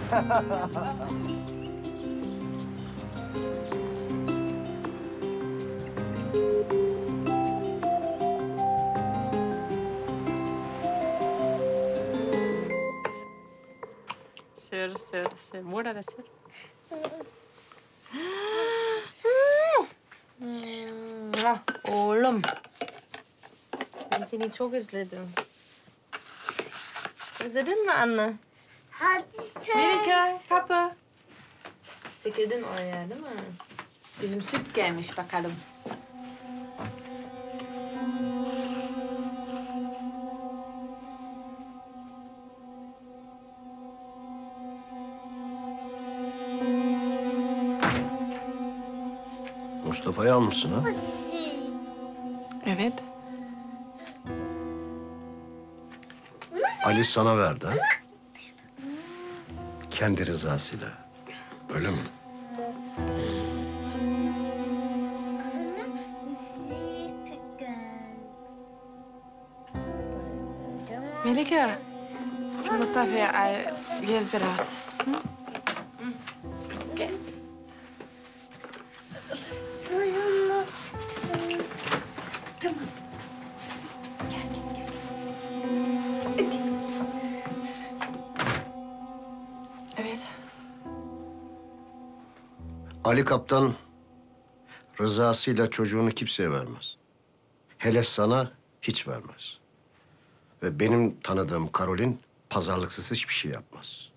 Se muere de ser. Oğlum. Ben seni çok özledim. Özledin mi anne? Hadi sen. Melike, kapı. Sekirdin oraya değil mi? Bizim süt gelmiş bakalım. Mustafa'yı almışsın ha? Evet. Ali sana verdi ha? Kendi rızasıyla. Öyle mi? Melike, Mustafa'ya gez biraz. Gel. Ali kaptan rızasıyla çocuğunu kimseye vermez. Hele sana hiç vermez. Ve benim tanıdığım Carolin pazarlıksız hiçbir şey yapmaz.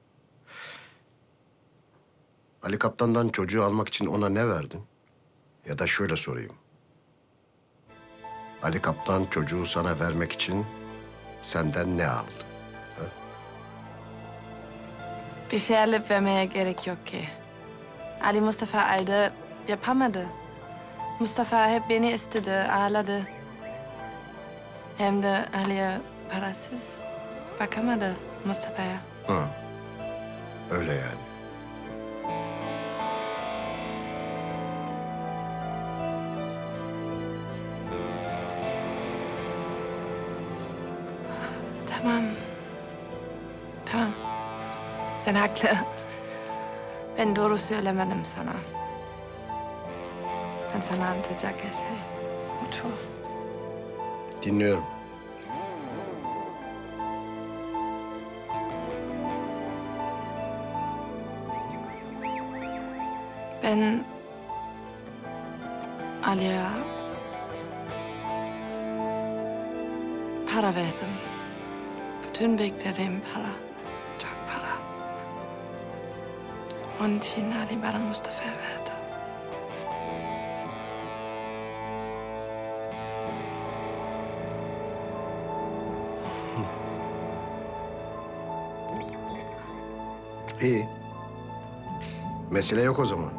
Ali kaptandan çocuğu almak için ona ne verdin? Ya da şöyle sorayım. Ali kaptan çocuğu sana vermek için senden ne aldı? Ha? Bir şeyler vermeye gerek yok ki. Ali Mustafa aldı, yapamadı. Mustafa hep beni istedi, ağladı. Hem de Ali'ye parasız bakamadı Mustafa'ya. Ha, öyle yani. Tamam. Tamam. Sen haklı. Ben doğru söylemedim sana. Ben sana anlatacak her şey. Utuğrul. Dinliyorum. Ben... Ali'ye... para verdim. Bütün beklediğim para. Çok para. Onun için Ali bana Mustafa'ya verdi. İyi. Mesele yok o zaman.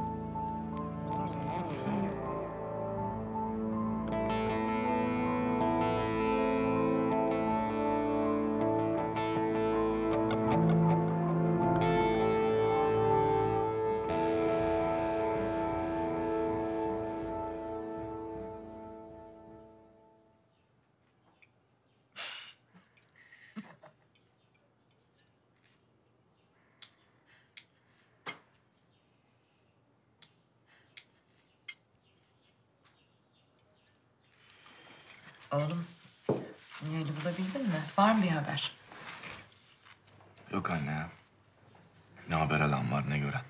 Oğlum, Nihal'i bulabildin mi? Var mı bir haber? Yok anne ya. Ne haber alan var, ne gören.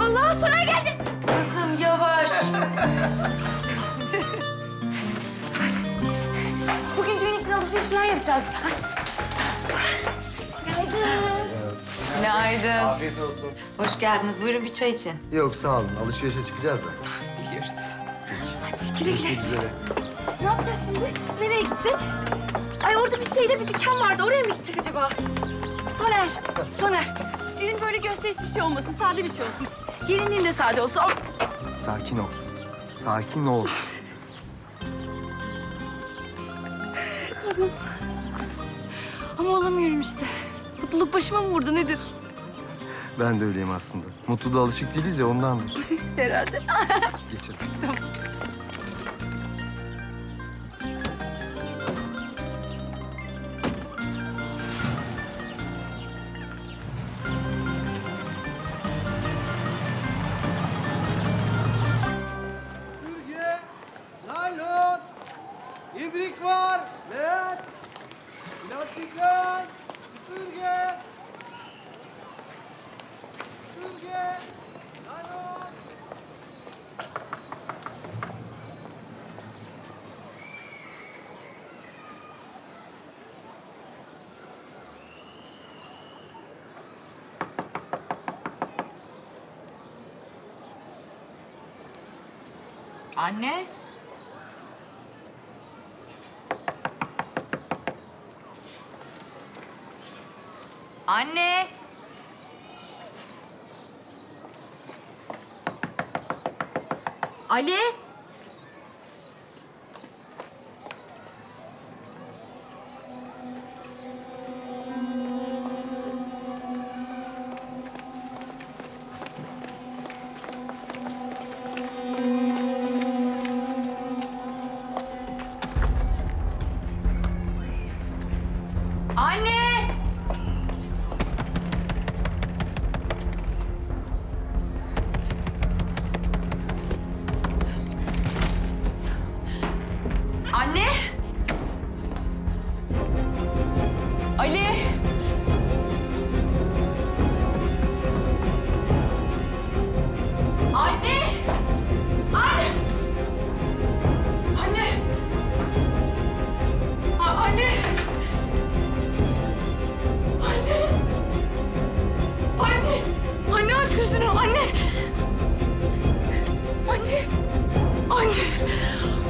Allah, Soner geldi! Kızım yavaş! Bugün düğün için alışveriş falan yapacağız. Günaydın. Afiyet olsun. Hoş geldiniz. Buyurun bir çay için. Yok sağ olun. Alışverişe çıkacağız da. Biliyoruz. Peki. Hadi güle güle. Güzel. Ne yapacağız şimdi? Nereye gitsek? Ay orada bir şeyde bir dükkan vardı. Oraya mı gitsek acaba? Soner. Soner. Düğün böyle gösteriş bir şey olmasın. Sade bir şey olsun. Gelinliğin de sade olsun. Sakin ol. Sakin ol. Ama olamıyorum işte. Mutluluk başıma mı vurdu, nedir? Ben de öyleyim aslında. Mutluluğa alışık değiliz ya, ondandır. Herhalde. Geçelim. Tamam. Bürge, naylon, ibrik var, led, lastikler. Bürge! Bürge! Naylon! Anne! Anne! Ali!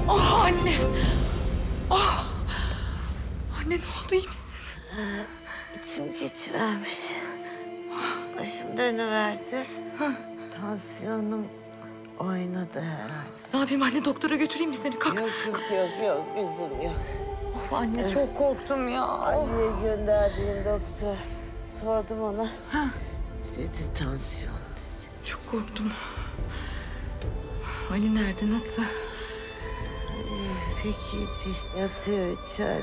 Ah anne. Ah. Anne ne oldu, iyi misin? İçim geçivermiş. Başım dönüverdi. Tansiyonum oynadı herhalde. Ne yapayım anne, doktora götüreyim mi seni? Kalk. Yok bizim yok. Of anne çok korktum ya. Anneye gönderdiğin doktor. Sordum ona. Dedi tansiyon. Çok korktum. Ali nerede, nasıl? Pek iyi değil. Yatıyor içeride.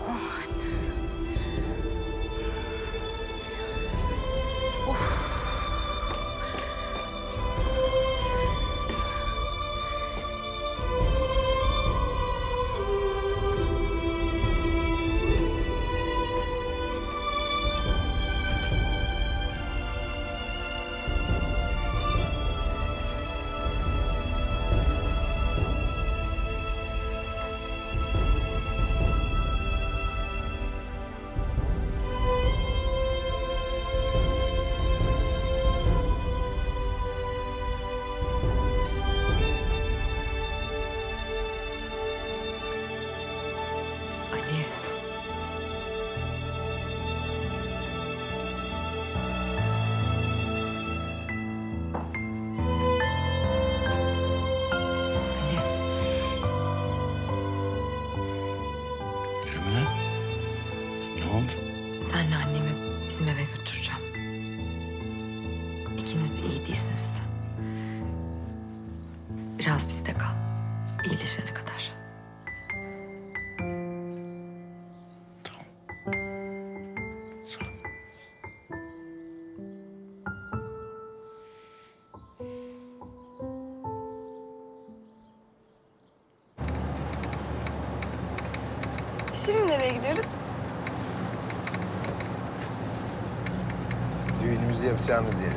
Oh anne. Of. Şimdi nereye gidiyoruz? Düğünümüzü yapacağımız yere.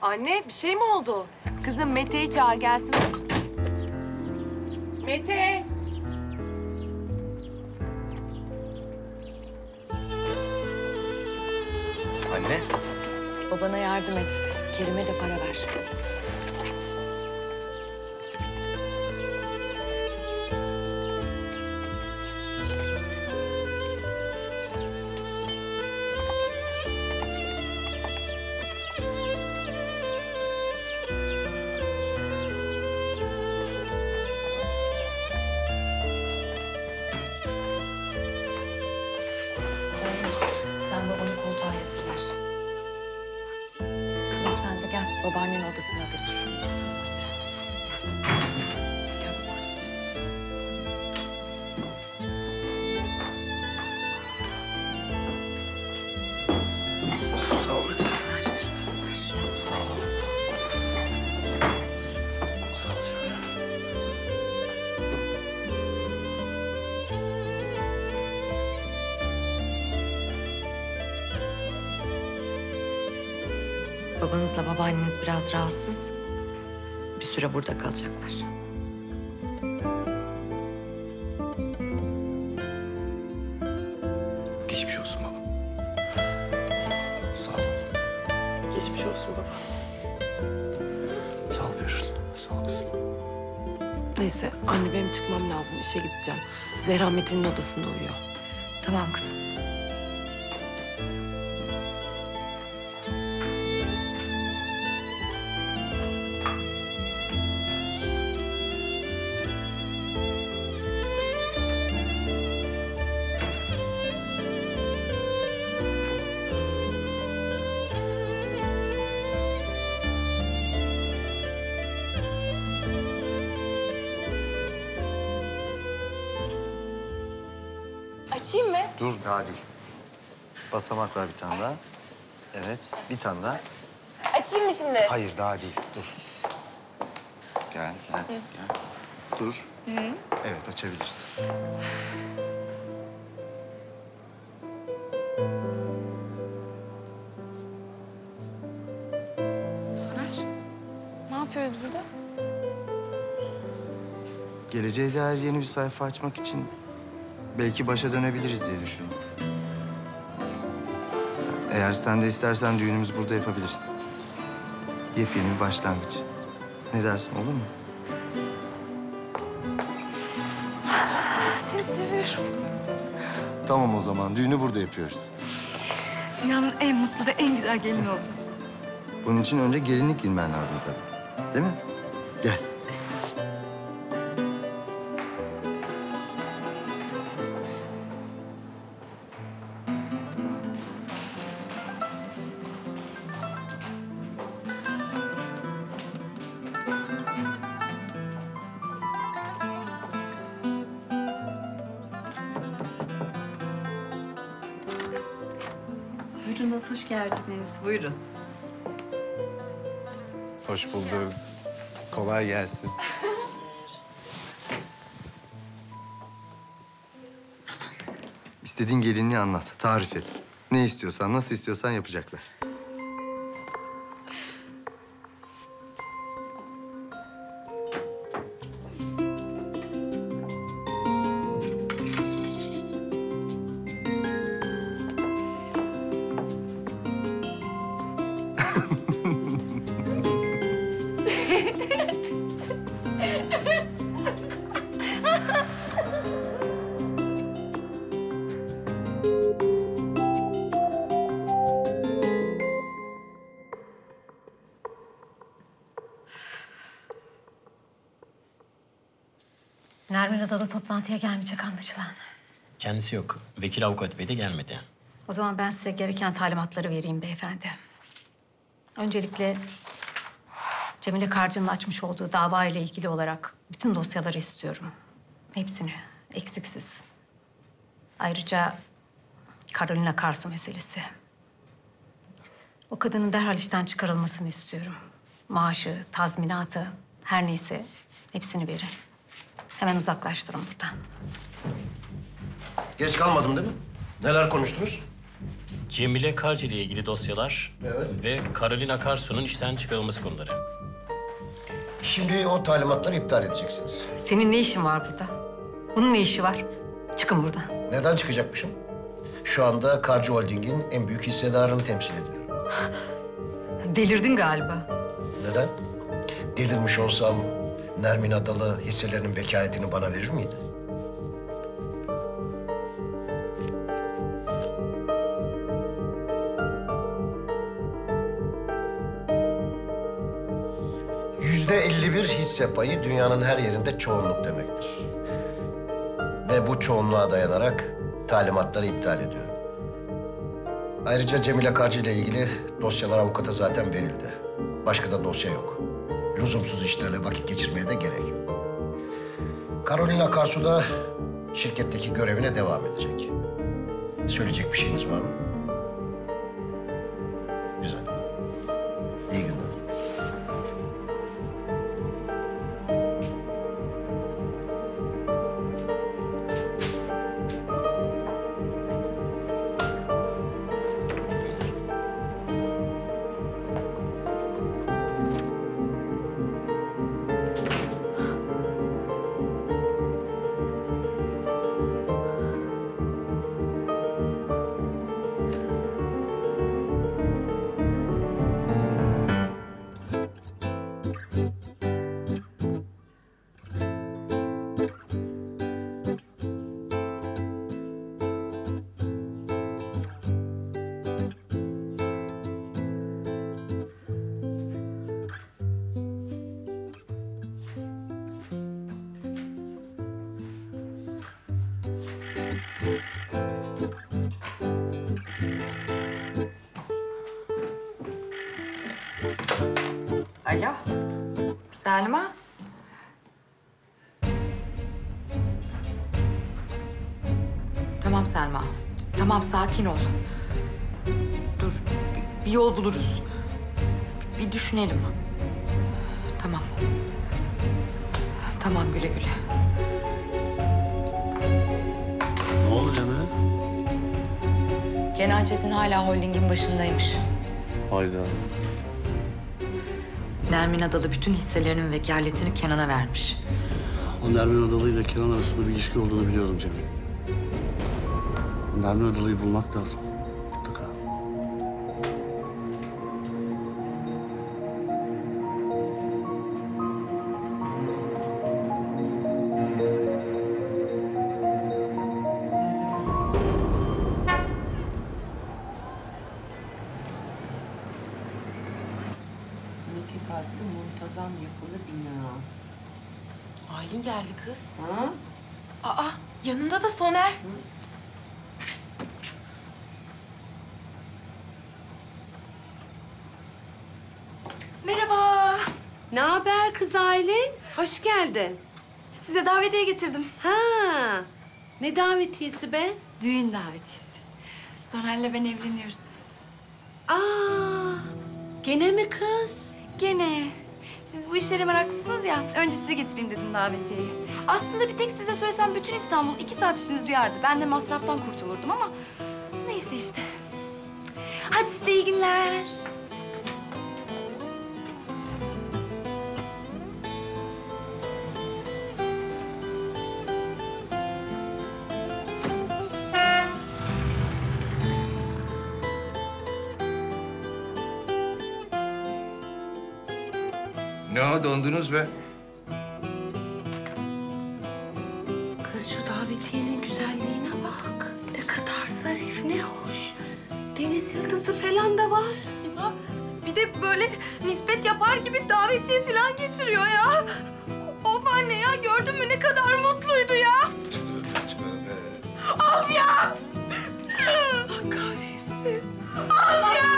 Anne, bir şey mi oldu? Kızım, Mete'yi çağır gelsin. Mete! Anne. Babana yardım et. Kerim'e de para ver. Babanızla babaanneniz biraz rahatsız. Bir süre burada kalacaklar. Geçmiş olsun baba. Sağ ol. Geçmiş olsun baba. Sağ ol Beril. Sağ ol kızım. Neyse anne benim çıkmam lazım. İşe gideceğim. Zehra Metin'in odasında uyuyor. Tamam kızım. Açayım mı? Dur, daha değil. Basamak var bir tane daha. Evet, bir tane daha. Açayım mı şimdi? Hayır, daha değil. Dur. Gel, gel, gel. Dur. Evet, açabiliriz. Soner, ne yapıyoruz burada? Geleceğe dair yeni bir sayfa açmak için belki başa dönebiliriz diye düşündüm. Eğer sen de istersen düğünümüzü burada yapabiliriz. Yepyeni bir başlangıç. Ne dersin, olur mu? Seni seviyorum. Tamam o zaman, düğünü burada yapıyoruz. Dünyanın en mutlu ve en güzel gelini olacağım. Bunun için önce gelinlik giymen lazım tabii. Değil mi? Gel. Hoş geldiniz. Buyurun. Hoş bulduk. Kolay gelsin. İstediğin gelinliği anlat, tarif et. Ne istiyorsan, nasıl istiyorsan yapacaklar. Nermin Adalı toplantıya gelmeyecek anlaşılan. Kendisi yok. Vekil avukat bey de gelmedi. O zaman ben size gereken talimatları vereyim beyefendi. Öncelikle Cemile Karcı'nın açmış olduğu dava ile ilgili olarak bütün dosyaları istiyorum. Hepsini, eksiksiz. Ayrıca Carolin Akarsu meselesi. O kadının derhal işten çıkarılmasını istiyorum. Maaşı, tazminatı, her neyse hepsini verin. Hemen uzaklaştırın buradan. Geç kalmadım değil mi? Neler konuştunuz? Cemile Karcı ile ilgili dosyalar ve Carolin Akarsu'nun işten çıkarılması konuları. Şimdi o talimatları iptal edeceksiniz. Senin ne işin var burada? Bunun ne işi var? Çıkın buradan. Neden çıkacakmışım? Şu anda Karcı Holding'in en büyük hissedarını temsil ediyorum. Delirdin galiba. Neden? Delirmiş olsam Nermin Adalı hisselerinin vekaletini bana verir miydi? %51 hisse payı dünyanın her yerinde çoğunluk demektir. Ve bu çoğunluğa dayanarak talimatları iptal ediyorum. Ayrıca Cemile Karcı ile ilgili dosyalar avukata zaten verildi. Başka da dosya yok. Lüzumsuz işlerle vakit geçirmeye de gerek yok. Carolin Akarsu da şirketteki görevine devam edecek. Söyleyecek bir şeyiniz var mı? Güzel. İyi günler. Alo, Selma. Tamam Selma, tamam sakin ol. Dur, bir yol buluruz. Bir düşünelim. Tamam. Tamam, güle güle. Kenan Çetin hala holdingin başındaymış. Hayda. Nermin Adalı bütün hisselerinin vekaletini Kenan'a vermiş. O Nermin Adalı ile Kenan arasında bir ilişki olduğunu biliyordum Cemil. Nermin Adalı'yı bulmak lazım. Aylin geldi kız. Ha? Aa, yanında da Soner. Hı? Merhaba. Ne haber kız Aylin? Hoş geldin. Size davetiye getirdim. Ha. Ne davetiyesi be? Düğün davetiyesi. Soner'le ben evleniyoruz. Aa! Gene mi kız? Gene. Siz bu işlere meraklısınız ya, önce size getireyim dedim davetiyeyi. Aslında bir tek size söylesem bütün İstanbul 2 saat içinde duyardı. Ben de masraftan kurtulurdum ama neyse işte. Hadi size iyi günler. Ya dondunuz be. Kız şu davetiyenin güzelliğine bak. Ne kadar zarif, ne hoş. Deniz yıldızı falan da var. Ya, bir de böyle nispet yapar gibi davetiye falan getiriyor ya. Of anne ya, gördün mü ne kadar mutluydu ya. Tövbe tövbe. Of ya! Allah kahretsin. Of ya!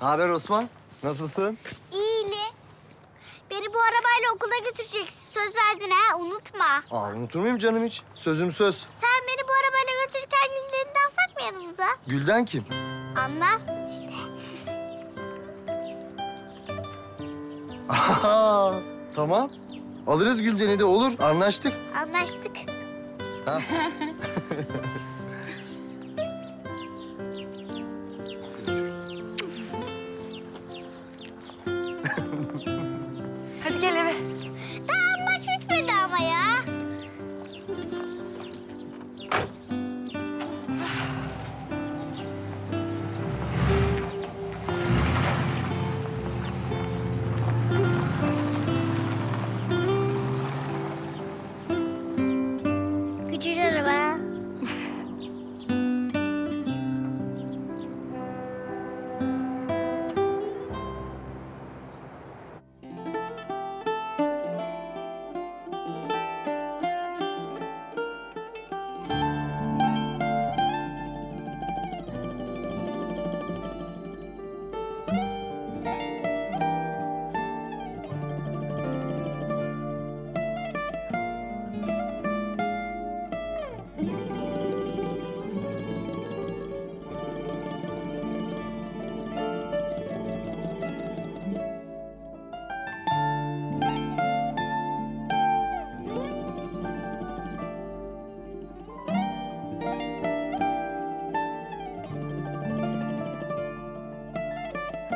Ne haber Osman? Nasılsın? İyili. Beni bu arabayla okula götüreceksin. Söz verdin ha, unutma. Aa, unutur muyum canım hiç? Sözüm söz. Sen beni bu arabayla götürürken Gülden'i de alsak mı yanımıza? Gülden kim? Anlarsın işte. Aa, tamam. Alırız Gülden'i de, olur. Anlaştık. Anlaştık. Ha.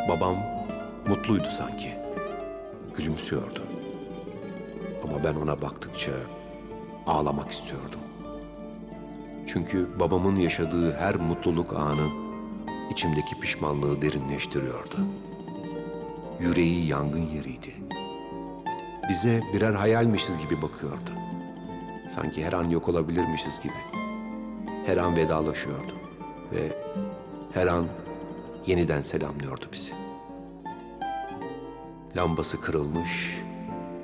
Babam mutluydu sanki, gülümsüyordu. Ama ben ona baktıkça ağlamak istiyordum. Çünkü babamın yaşadığı her mutluluk anı içimdeki pişmanlığı derinleştiriyordu. Yüreği yangın yeriydi. Bize birer hayalmişiz gibi bakıyordu. Sanki her an yok olabilirmişiz gibi. Her an vedalaşıyordu ve her an yeniden selamlıyordu bizi. Lambası kırılmış,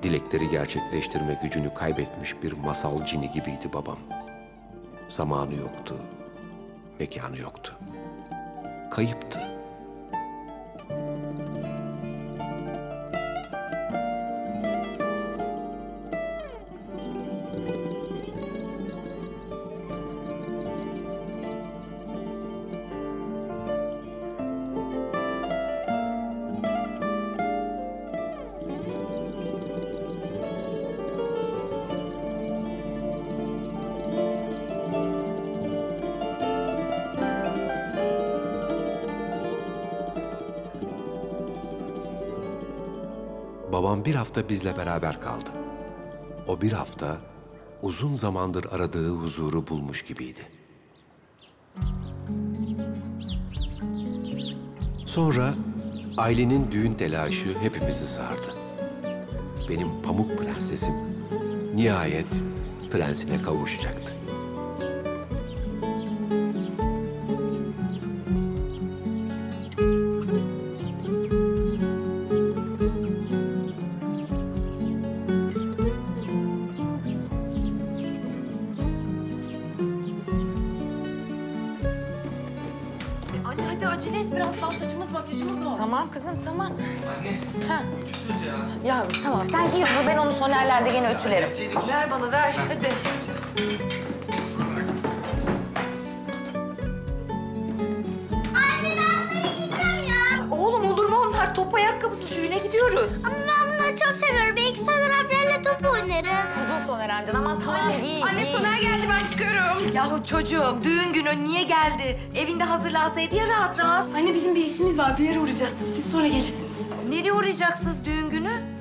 dilekleri gerçekleştirme gücünü kaybetmiş bir masal cini gibiydi babam. Zamanı yoktu, mekanı yoktu. Kayıptı. babam bir hafta bizle beraber kaldı. O bir hafta uzun zamandır aradığı huzuru bulmuş gibiydi. Sonra ailenin düğün telaşı hepimizi sardı. Benim pamuk prensesim nihayet prensine kavuşacaktı. Sonerlerde gene ötülerim. Ver bana, ver. Hadi. Anne ben seni istemiyorum. Oğlum olur mu onlar? Top ayakkabısı düğüne gidiyoruz. Ama ben bunları çok seviyorum. Belki Soner ablayla top oynarız. Dur Soner amcan aman tamam giy. Anne Soner geldi ben çıkıyorum. Yahu çocuğum düğün günü niye geldi? Evinde hazırlansaydı ya rahat rahat. Anne bizim bir işimiz var. Bir yere uğrayacağız. Siz sonra gelirsiniz. Nereye uğrayacaksınız düğün günü?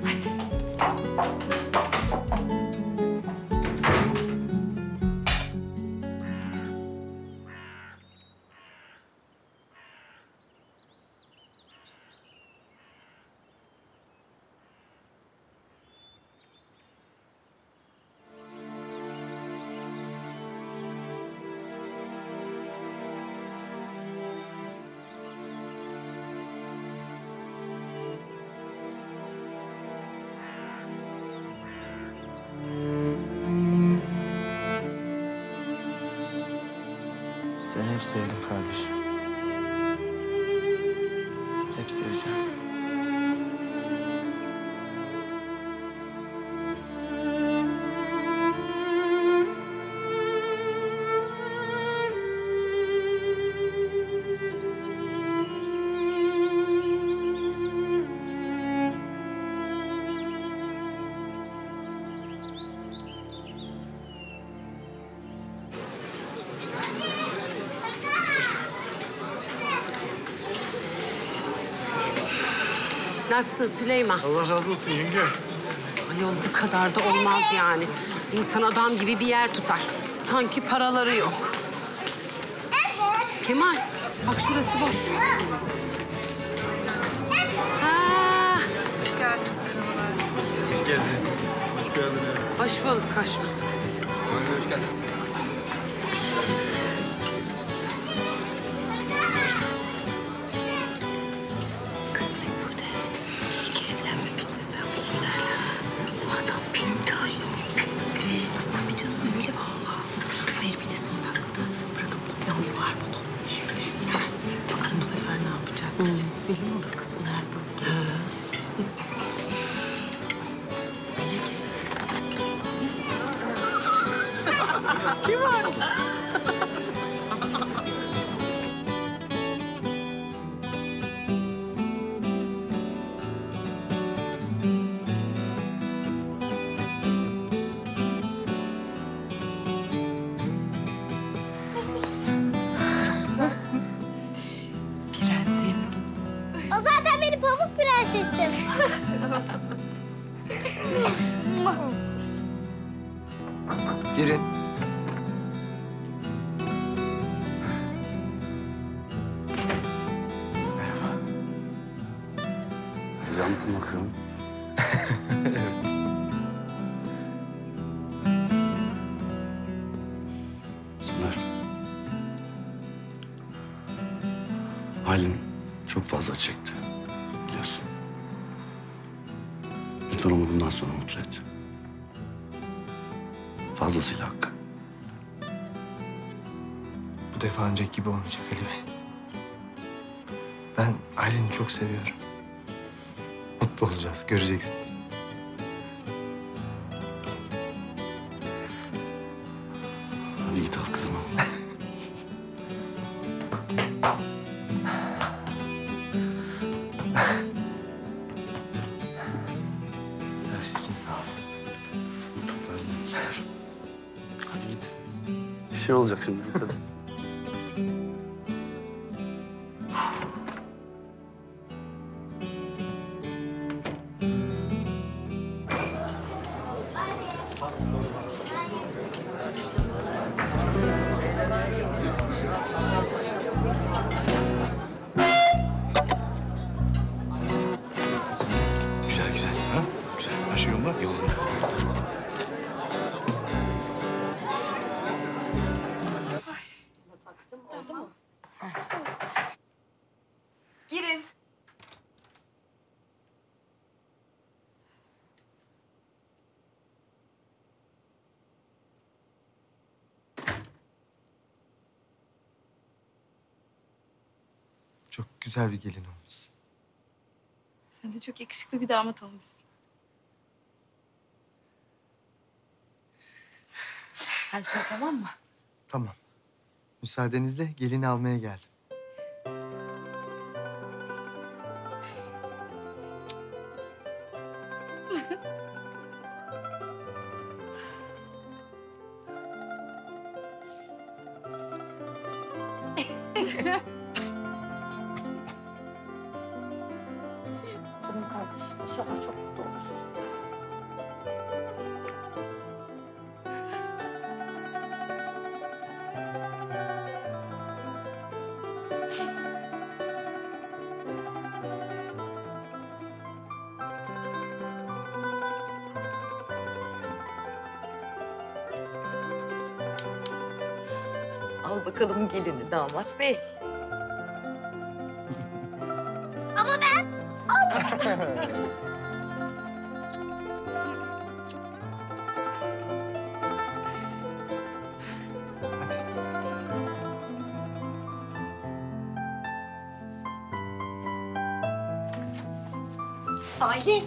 Seni hep sevdim kardeşim. Hep seveceğim. Nasılsın Süleyman? Allah razı olsun yenge. Ayol bu kadar da olmaz yani. İnsan adam gibi bir yer tutar. Sanki paraları yok. Kemal bak şurası boş. Ha. Hoş geldiniz. Hoş geldiniz. Hoş geldiniz. Hoş bulduk, hoş bulduk. Hoş geldiniz. Aylin çok fazla çekti, biliyorsun. Lütfen onu bundan sonra mutlu et. Fazlasıyla hakkı. Bu defa ancak gibi olmayacak Ali Bey. Ben Aylin'i çok seviyorum. Mutlu olacağız, göreceksiniz. Hadi git al kızım. Olacak şimdi. güzel bir gelin olmuşsun. Sen de çok yakışıklı bir damat olmuşsun. Her şey tamam mı? Tamam. Müsaadenizle gelini almaya geldim. Canım kardeşim, inşallah çok mutlu olursun. Al bakalım gelini damat bey. Ama ben... Aylin.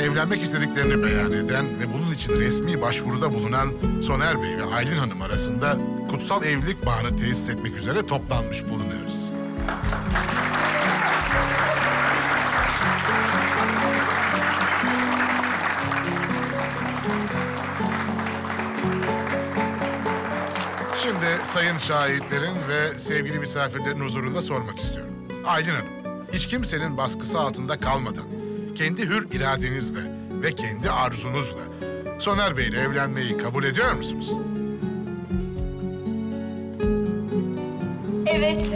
Evlenmek istediklerini beyan eden ve bunun için resmi başvuruda bulunan Soner Bey ve Aylin Hanım arasında kutsal evlilik bağını tesis etmek üzere toplanmış bulunuyoruz. Şimdi sayın şahitlerin ve sevgili misafirlerin huzurunda sormak istiyorum. Aylin Hanım, hiç kimsenin baskısı altında kalmadan, kendi hür iradenizle ve kendi arzunuzla Soner Bey'le evlenmeyi kabul ediyor musunuz? Evet.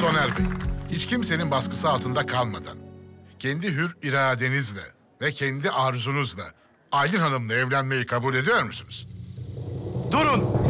Soner Bey, hiç kimsenin baskısı altında kalmadan, kendi hür iradenizle ve kendi arzunuzla Aylin Hanım'la evlenmeyi kabul ediyor musunuz? Durun!